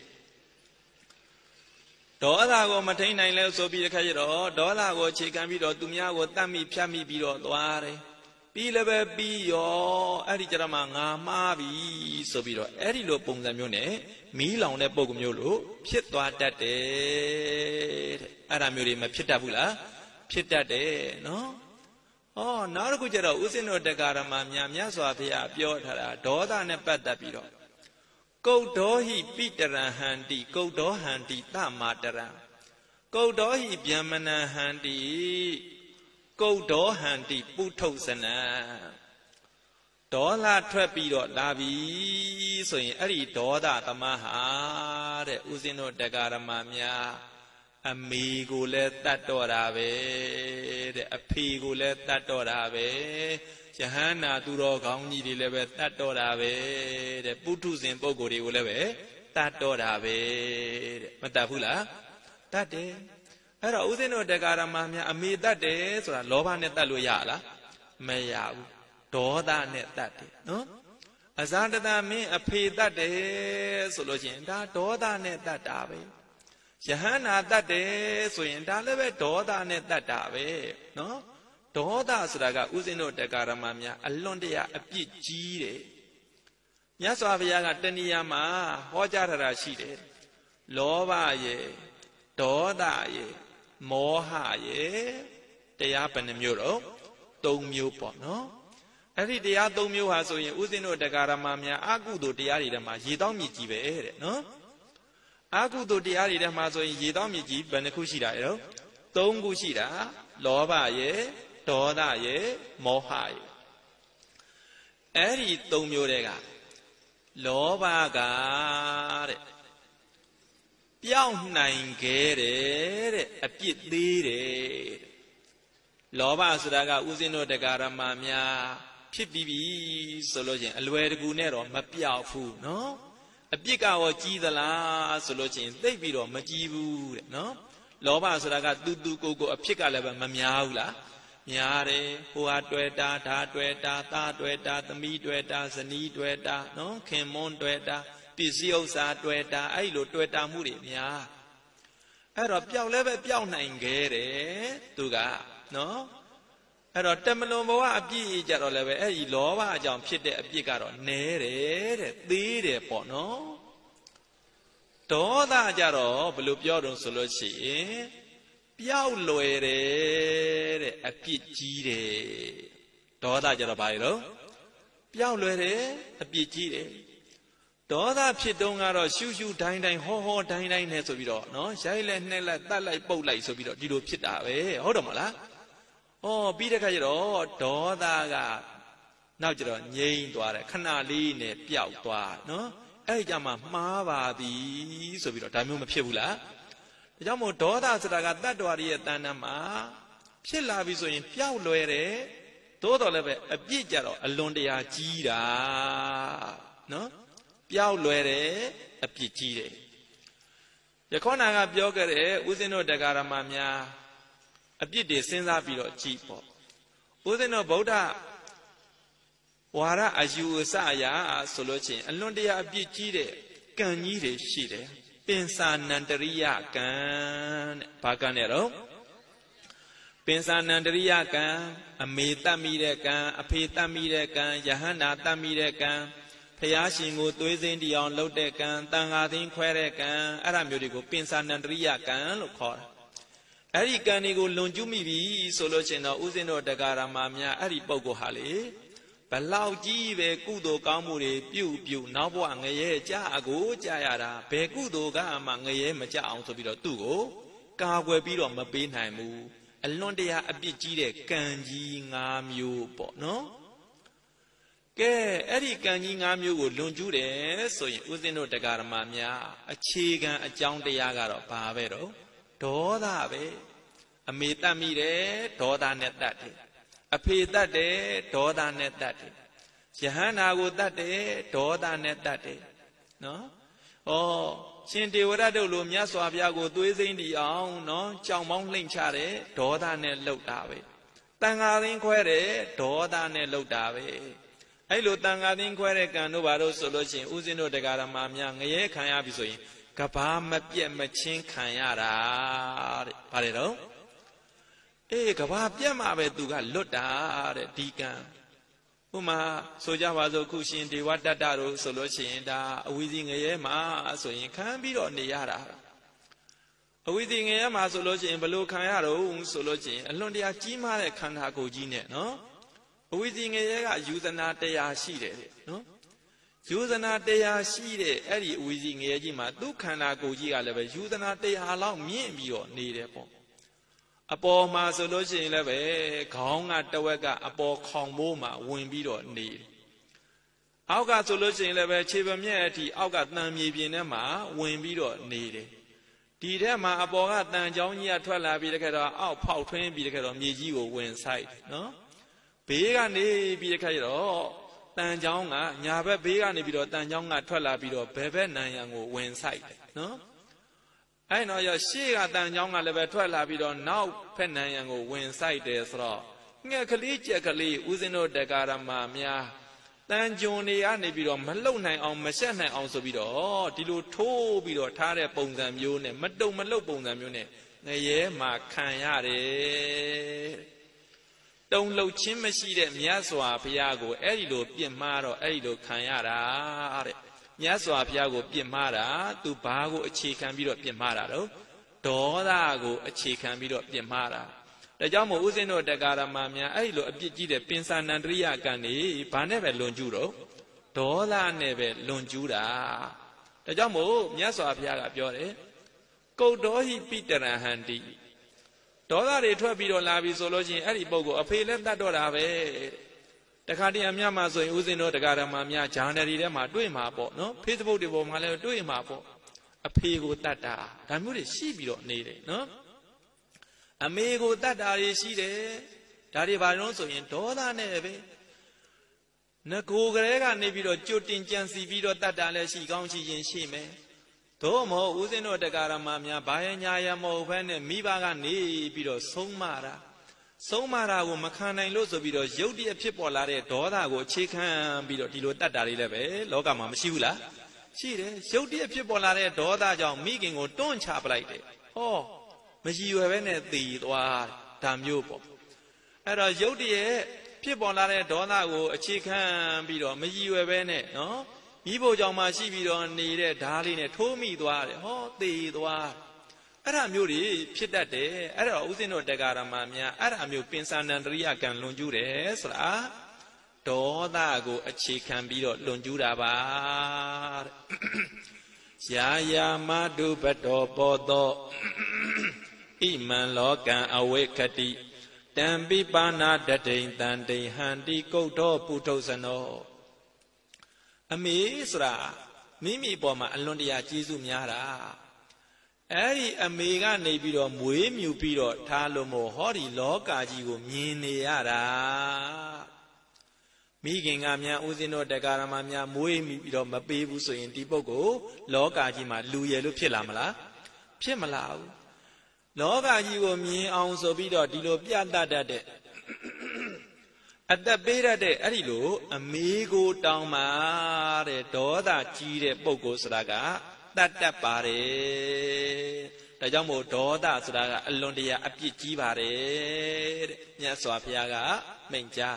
Toda go Matina, so Pidacado, Dola go Chicambido, Dumiago, Tami, Piami, Bido, Doare. Pilebe, Bio, Ericamanga, Mavi, so Bido, Erilo Pongamune, me long net Bogomolo, Pietua that Aramuri ma pitavula, pitade, no? Oh, Nargujero, Usino de Garama, Yamia, Sophia, Piotara, Doda, and Padabiro. Go dohi, Peter handi, go do handi, tamatara. Go dohi, Biamana handi, go do handi, putosana. Dola trapiro, lavi, so in Ari Doda, Tamaha, Usino de Garama. Amigo let that door away, a pig let that door away, Jahana Duro Gongni delivered that door away, the Putus in Bogori will away, that door away, Matavula, that day. Era Uzeno de Garamamia, a me that day, so a lovaneta luyala, Mayau, Doda net that day, no? Azanda me a pay that day, so Logenda, Doda net that away. Jahana that day, so in Dalave, Doda net that away, no? Doda Sraga, Uzino de Garamamia, Alondia, a Pijire. Yasaviana Teniama, Hojara Shide, Lova ye, Doda ye, Moha ye, they up in the mural, Dom Mupo, no? Every day I don't you have so in Uzino de Garamamia, Agudo diarima, Yidomi Give, no? Aku do diari dah masuk yidam yiji benar kucira, itu tung kucira, loba ye, doda ye, moha ye. Eri tung murega, loba gar, piang nain kere, apit dire, loba suraga uzino dekara mamia, pibibi solojen, luar gunero, mapiau fu, no? A big hour, Gidala, Solochin, they be on Majibu, no? Lobas that I got to do go a pick a level, Mamiaula, Miare, who are dueta, ta dueta, ta dueta, the me dueta, the knee dueta, no? Camon dueta, Piziosa dueta, Ailo dueta, Murimia. At a piao level, piao nangere, Tuga, no? At a Temelova, a big level, a lova, a jump, a pigaro, nere, did no? Toda jaro, blue bjorn soloci, piao loere, a pigire. Toda jaro bailo, piao loere, a pigire. Toda pidongaro, shoes you dine dine, ho ho dine dine, hesobiro, no? Silent nella, that like bow like sobiro, dido pitave, odomola. Oh, be the Cairo, Dodaga. Now, Jane, Dora, Canaline, Piautua, no? Ejama, Mava, the Sobiro, Tamuma Pivula. Jamo Doda, Sagata, Doria, Danama, Pilaviso in Piauloere, Dodo, a Pijaro, a Londia Gira, no? Piauloere, a Pijire. The Conaga Biogare, Uzino de Garamamia. A bit de Senza Bilo cheapo. Uzeno Boda Wara as you saya solochin, and Londia Bijide, can ye shide, Pensa Nandaria can Paganero Pensa Nandaria can, a meta mireca, a peta mireca, Jahana tamireca, Payashingo to is in the on low decan, Tangatin Querecan, Aramurigo, Pensa Nandaria can, look. Ari kani go longjumi bi solo chena uzeno dagara mamya ari pogo hale. Palauji ve kudo kamure piu piu nabo angye cha ago cha yara be kudo ga mangye macha ang so biro tugo kagwe biro mabe nai mu. Alonde ya abit jire kanji ngamyo po no. Ke ari kanji ngamyo go longjure so uzeno dagara mamya achigan achang de yagaro pavero. Doda be, amita mire doda netati, apita de doda netati, jahana guda de doda netati, no? Oh, sindi wada do lumya swabya go tuizindi ang no, changmong linchare doda netlotabe, tangarin kwere doda netlotabe. Ailo tangarin kwere kanu baro solution uzino degara mamya ngaye kaya bisoy. Kapa mapye machin kanya ra, pare ro. Eh kapa mapye mabe tuga loda re dikan. Uma soja wazo kushin di wada daro solo shinda. Awizi ngaye ma soyin kambiro ni yara. Awizi ngaye ma solo shin belo kanya ro un solo shin. Alondi a jima re kanda koji ne no. Awizi ngaye ga yuzana te ya shire no. Yuzana deya shire, eri uizi ngeji ma tu kana koji alebe yuzana deya lao mienbio nire po. Apo ma solo shin lebe kaonga taweka apo kongbo ma wenbiro nire. Auka solo shin lebe cheba mieti auka tnamiebine ma wenbiro nire. Dide ma apo ka tanjao niya twala bidekera au pao tuen bidekera mieji wo wensai. Bega ne bidekera. Tanjaunga, nyabe bega ni biro tanjaunga twala biro bebe nanyango wensai, no? Aino ya shiga tanjaunga lebe twala biro nau pe nanyango wensai desro. Nge kali che kali uzino degara mamya. Tanjoni ya ni biro malu nai ang meshe nai ang so biro. Dilu to biro thare pungzamyo ne madu malu pungzamyo ne ngaye makanyare. Don't look chimmashi that Miaswa Piago, Erido Piemaro, Erido Kanyara, Miaswa Piago Piemara, to Bago a chicken beat up Piemara, Dodago a chicken beat up Piemara. The Jamo Uzeno da Gara Mamia, Erido a bit de Pinsan Andrea Gani, Paneve Lonjuro, Doda Neve Lonjura. The Jamo Miaswa Piaga Piore, Go Dohi Peter Handi. Doda de Trabiro Lavi Solojin, Aribogo, a pay left that Dorave. The Cardiam Yamazo, Uzino, the Garamamia, Janari Dema, Duimapo, no? Pitbull de Bomala, Duimapo. A pego tata, Tamuri Shibiro needed, no? A mego tata is she there. Daddy Baronso in Doda Neve. Naku Grega Nebiro, Jutin Jansi Vito Tata, she gounsi in Shime. Tomo uzeno dagara mamya bayanyaya mo phane miba ga ne biro sommara sommara go makhan nai lo so biro yuddi a phit por la de doda go achekhan biro di lo tatta ri le be loka ma mashi hu la shi de yuddi a phit por la de doda jaung mikin go ton cha plai de ho mashi yue be ne ti twa da myo po ai do yuddi ye phit por la de doda go achekhan biro mashi yue be ne no Ibo Jama Shibiro needed darling at home, it was hot day. Aramuri, Pitta de Ara Uzino de Garamamia, Aramu Pinsan and Riakan Lonjures, ah, Dodago, a chicken beer, Lonjuraba Yaya Madu Bato Bodo Iman Logan Awakati, Dambi Bana that day than they handy go door putos and all. Ame sura, mimi boma alondia Jesu miara. Eri amega nebiro mui miupiro talomo hori loka jigo mineara. Miginga mia uzino degarama mia mui miupiro mabebu so indibogo loka jima luyelu pilamla pimalau. Loka jigo mi anso bido dilo piada dade. At the beta de Arilo, amigo Tamare, Doda Chire Bogos Raga, that the pare. The Jamo Doda Sraga, Londia Apicivare, Yasuapiaga, Menja.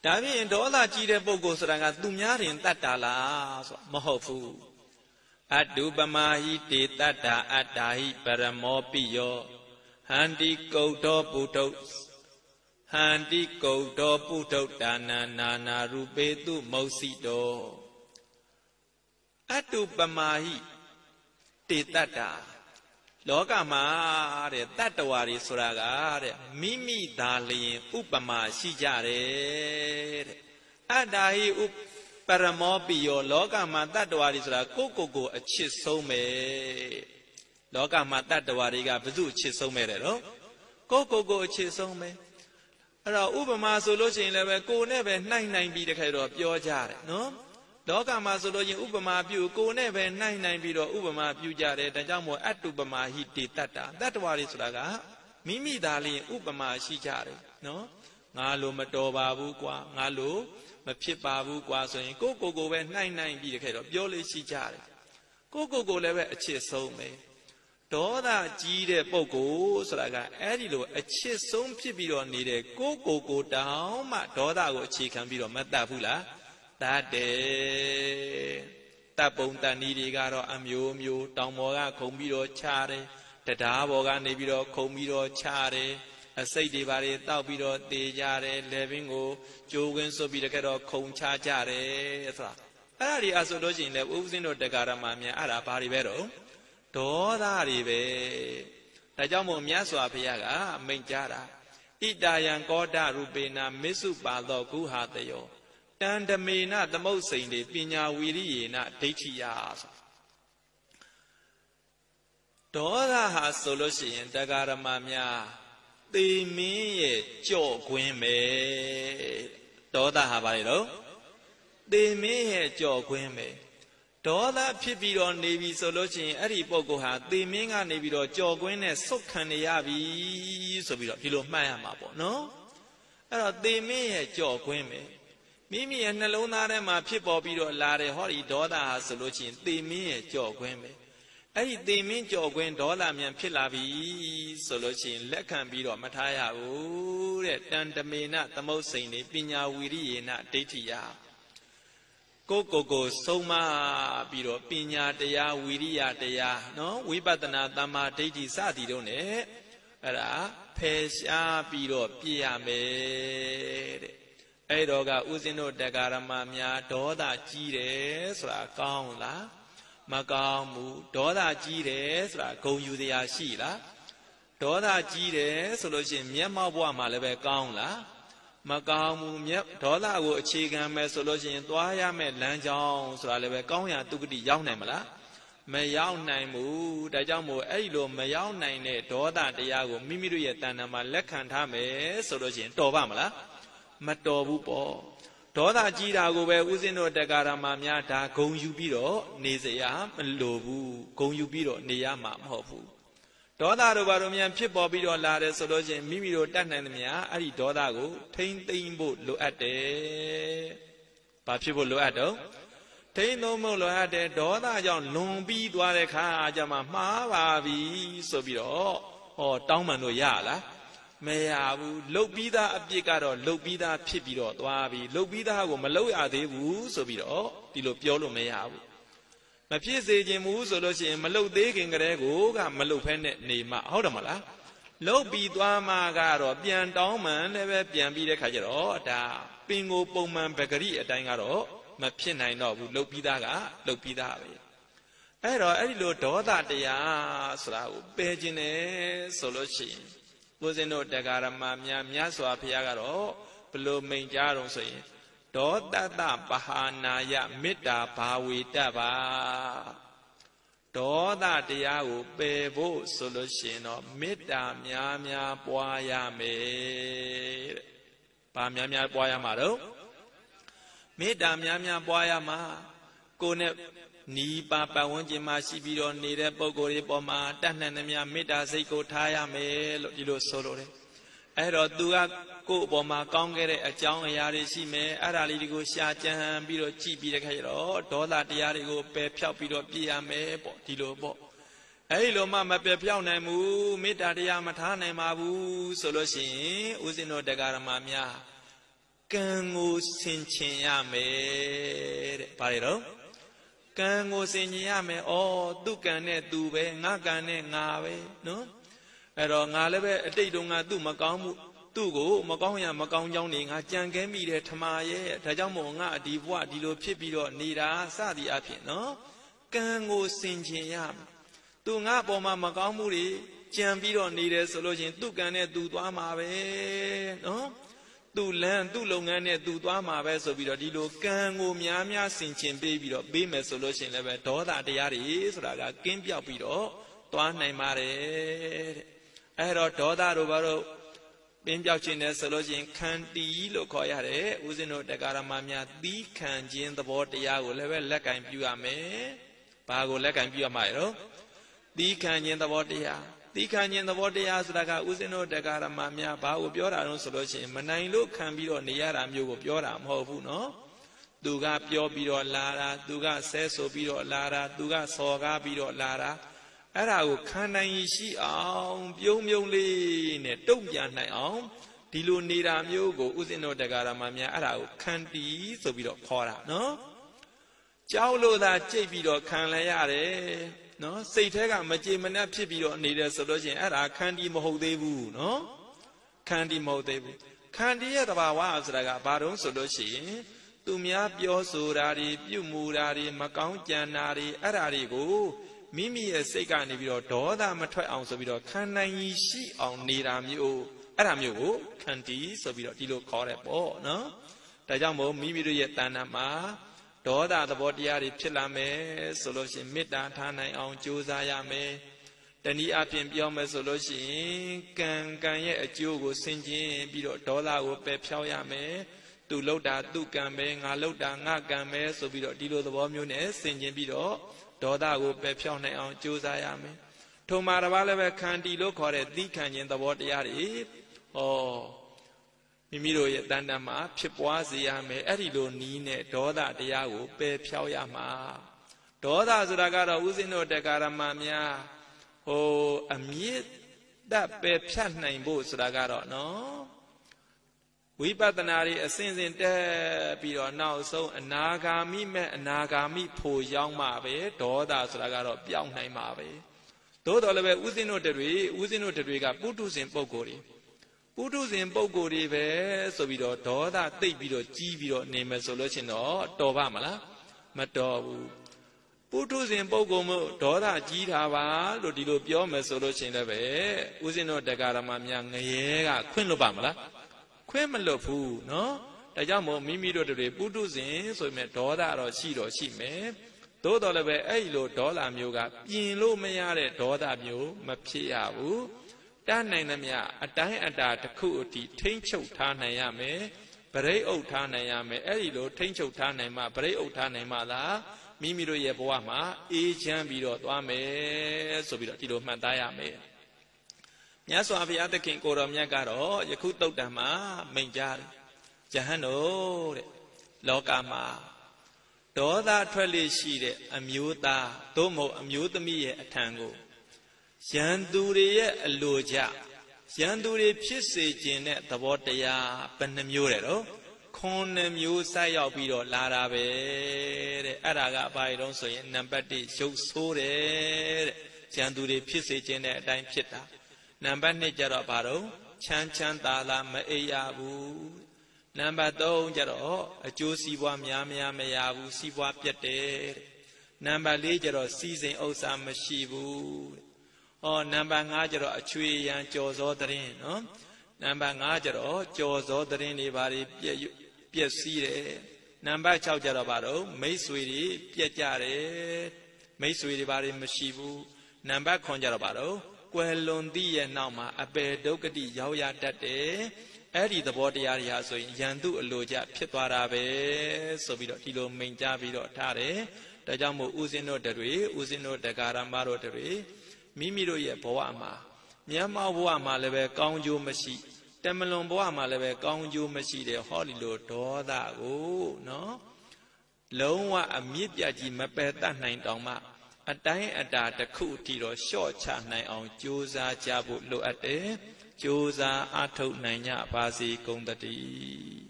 Davi and Doda Chire Bogos Raga, Dumyarin Tatalas, Mahofu. Adubamahi te tata atahi paramopiyo. Handi koto puto. Handi koto puto dana nana rubetu mosito. Adubamahi te tata. Lokama re tatawari suraga re. Mimi dali upama shijare re. Adahi up. Paramopiyo lokama tattwari sura koko ko a chit some. Lokama tattwari ga bazu chit some re no. Koko ko a chit some. Ara upama so lo chin le be ko ne be nai nai bi de khai do pyo ja de no. Lokama so lo chin upama pyu ko ne be nai nai bi do upama pyu ja de da jaw mo attupama hi te tatta tattwari sura ga mimi da lin upama shi ja de no. Nga lo ma do ba bu kwa nga lo Babu was in Coco go and nine nine be the head of Yoli Chijar. Coco go level a chess so may. Dora G de Pogo, Saraga, Adilo, a chess so pibby on the Coco go down, my daughter or chicken be on Matavula. That day Tabonta Nidigaro, Amio, Mio, Tamora, Combido, Chare, Tadaboga, Nebido, Combido, Chare. I say the body, Tabido, Dejare, Levingo, Jogan, so be the cat of Concha Jare, Ethra. Ari Asologi, the Uzino de Garamamia, Ara Paribero, Toda Rive, Tajamo Miasua Piaga, Menjara, Idayan Goda Rubena, Misu Bado, Guhateo, and the main at the most in the Pina Wiri, not Techias. Toda has Sologi and the Garamamia. The me joke me. Daughter Havaro. The me joke me. Daughter Pibidon Navy Solochin, Aripogoha, the Minga Navido Joguin, so can the Abbey, so we don't mind, no? The me joke me. Mimi and Alona, my people, be a lady, holy daughter Solochin, the me joke me. Hey, they mean your Gwen Dollar Mian Pilavi, Solochin, Lecanbido, Mataya, who returned the main at the most in the Pina Wiri in at Datia. Coco go soma, Bido, Pina dea, Wiria dea, no, we batana dama dati sati don't eh? Ara, Pesha, Bido, Pia made. Edoga Uzino da Garamamia, Doda Gires, Raconla. Magamu, Dora Gires, go you the Ashila. Dora Gires, Solution, Yamawa, Malebe Gaunla. Magamu, Yap, Dora, or Chigan, Mesologian, Dwayam, and Lanjons, Ralebe Gaunia, took the Yaunamala. May Yaun Naimu, Dajamo, Elo, May Yaun Naine, Dora, Diago, Mimiriatana, Malekan Tame, Solution, Tovamala. Matobupo. Toda Jira go where Uzino da Garamamiata, Gon Yubiro, Nizayam, Lobu, Gon Yubiro, Neyama, Hofu. Toda Robaromian Pipobido Lade Sologe, Mimiro Tanamia, Ari Dodago, Tain the Imbo Loate, Papibo Loado, Tain no more Loate, Doda John Lumbi, Duareca, Jamama, Vavi, Sobiro, or Domano Yala. May I lobida a picaro, lobida pipiro, wabi, lobida womaloa de woo, so be all, Pilopiolo may have. My P S A Jamus or Loshi, Malo de Gangrego, Malo Penet, Nema, Hodamala. Lobi Dwama Garo, Pian Doman, ever Pian Bida Cajaro, da Pingo Bowman Bakery at Dangaro, my Pianai no, Lopidaga, Lopidavi. Ero, Erilo, Dota de Asra, Begine, Soloshi. Was in no Dagarama, Miaso, Piagaro, below main jarons. Dota Bahana, ya Mida, Pawi Dava. Dota Diago, Bevo, Solution of Mida, Miamia, Boyame. Pamia Boyamado. Mida, Miamia Boyama. Gone ni Papa Wonjima, Sibido, Nida, Bogori, Boma, Tanamia, Mida, Seiko, Tayame, Lilo Solore. Ero Dua, Go Boma, Congre, a John Yarisime, Araligo, Shajan, Biro, Chibi, the Cairo, Dola, Diarigo, Pepio, Piro, Piame, Botilobo. Hello, Mamma Pepio, Namu, Mida, Yamatane, Mabu, Solosin, Uzino, the Garamamia. Kangu Sinchiame, Pariro. Kango senyame oh tu kane tu be nga kane nga be no. Ero nga lebe ti dunga tu makamu tu go makamuya makamuya ni nga jange mi de thamaye thajamu nga di bwa di lo phit pi ro ni da sa di a phin no. Kango senjin yame tu nga paw ma makamu ri jan pi ro ni de so lo chin tu kan ne tu twa ma be no. Tu lan tu longan ne tu twa ma ba so pi lo di lo kan go mya mya sin chin pe pi lo pe me so lo chin le ba doda tayar ri so da ga kin pyaw pi lo twa nai ma de de ai ro doda ro ba ro pin pyaw chin ne so lo chin khan ti lo kho ya de u sin no takarama mya ti khan chin tabo tayar go le ba lak kan pyu ya me ba go lak kan pyu ya ma ro ti khan chin tabo tayar Tikanya nabodya suraga useno dagara mamya bahu biora no solution manailu can be on the yaram yoga biora movu no duga pio biro lara duga seso biro lara duga soga biro lara arago kanai shi on byom yongli ne tongya nai on dilu nira myogo useno dagara mamya arago kanti so biro khora no chao lo da chei biro khan la ya de No, say Tega Maji Mana Pibio need a solution at our candy mohodebu, no? Candy mohodebu. Candy at our wives like a baron solution. Tumia Pio Surari, Pumurari, Macau Janari, Ararigo, Mimi a second if your daughter Matai ounce of your canine she on Niramio, Aramio, candy, so we don't deal correct, no? Tajamo, Mimi Yetanama. Daughter, the body are chillame, solution mid that Hanai on Josayame. Then he up in Biome solution can can yet a Jew go singing, be the dollar or pepsayame, to load that do can bang, I load that not can be so be the deal of the womunes, singing be the daughter or pepsayame on Josayame. Tomara Valeva candy look or a deacon in the body are oh. Mimiro yet dandama, Chipwaziyame, Erido Nine, Doda Diago, Pe Pyawyama. Doda Zuragara Uzino Dagara Mamia. Oh, Amit that Pe Pyatna in Bo Suragara, no? We Batanari, a sins in there, be or now so, and Nagami me, and Nagami po young Mabe, Doda Zuragara, Pyang Naimabe. Doda Uzino Deri, Uzino Deriga, Putus in Pogori. Putus in Bogori, so we don't do that. They be the G V O name a solution or Dovamala, Matobu. Putus in Bogomo, Dora Gitava, Lodido Bioma solution of a Uzino Dagarama Yang, Quinlobamala, Quimalofu, no? Dayamo Mimido de Putus in, so met Dora or Shido Shime, Dodo of a Elo Dola Muga, Yinlo Mayare Doda Mu, Mapiabu. Danamia, a dine at that cooti, Tincho Tanayame, Bray O Tanayame, Erido, Tincho Tanema, Bray O Tanemala, Mimiro Yebuama, E. Jambido, Dame, Sobiratido Mandayame. Yaso Aviata King Koram Yagaro, Yakuto Dama, Menjar, Jahano, Lokama, Doda Trelishide, Amuta, Domo, Amutami, a tango. Shandure Loja Shandure Pisse Jeanette, the Watea, Penamurero, Conemu Sayabido, Larabe, Araga by Donso, Nambati, Shosore, Shandure Pisse Jeanette, Dime Pitta, Nambane Jarabaro, Chan Chantala, Maeyabu, Nambato Jaro, a Josi Wamyamia Mayabu, Siwa Piate, Nambale Jaro, Season Osama Shibu. Oh, number Najaro, a tree and Joe's ordering, no? Number Najaro, Joe's ordering, everybody, Piacere, number Chaujarabaro, May Sweetie, Piacare, May Sweetie, Bari Mashivu, number Conjarabaro, Quellondi and Nama, a bed dogadi, Yawya that day, Eddie the body area, so Yandu, Loja, Piparabe, so we don't kill Menjavido Tare, Dajamo Uzino Dere, Uzino Dagaramaro Dere. Mimiro ye boama, Myanmar boama lebe kaungju mashi, Temelon boama lebe kaungju mashi de holilo doda go no. Longwa amipyaji mapeta nine dongma, atai ada the kuti ro short cha nine on Joza jabu lo ate, Joza ato nine ya basi kongdati.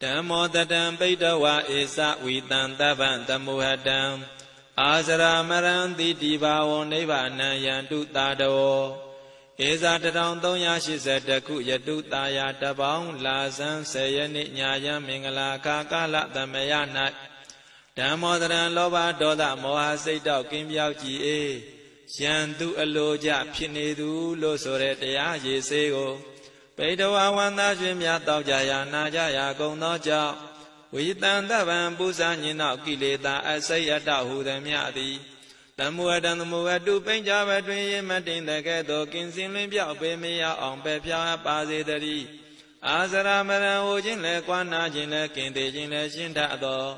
Dhammodadam Baitava Esa Vitam Tavan Tamuhadam Asara Maranthi Divao Neva Nayantu Tadao Esa Tadam Donyashisattaku Yadutaya Tabaung Lasam Sayanit Nyayam Mingala Kakala Tamayanat Dhammodadam Loba Doda Moha Saito Kim Yao Chi E Shantu Aloja Pinidu Losoretea Yesego Baitava Wanda Shwimya Tau Jaya Najaya Kong Noja Vitan Tavan Pusanyinao Kileta Asayata Hudamyati Tamuadam Muadu Penjava Dweye Matin Daketo Kinsin Limpyao Pemiya Ongpe Pyawa Pazitari Asara Maran Ujin Le Kwana Jin Le Kinte Jin Le Shintato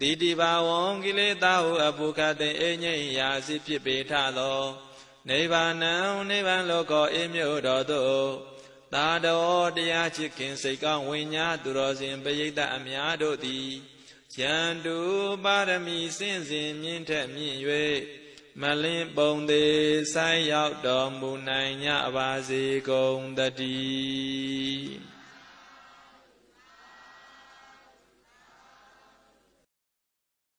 Didiva Wong Kileta Hu Apukate Enye Yasi Pipitato Nirvana Nirvana Loko Imyodoto Tado Diya Chikin Sikang Winya Durozin Payita Amyadoti Chandu Barami Sinzin Minta Miwe Malin Bonde Sayout Dombu Nanya Avasi Kong Dati.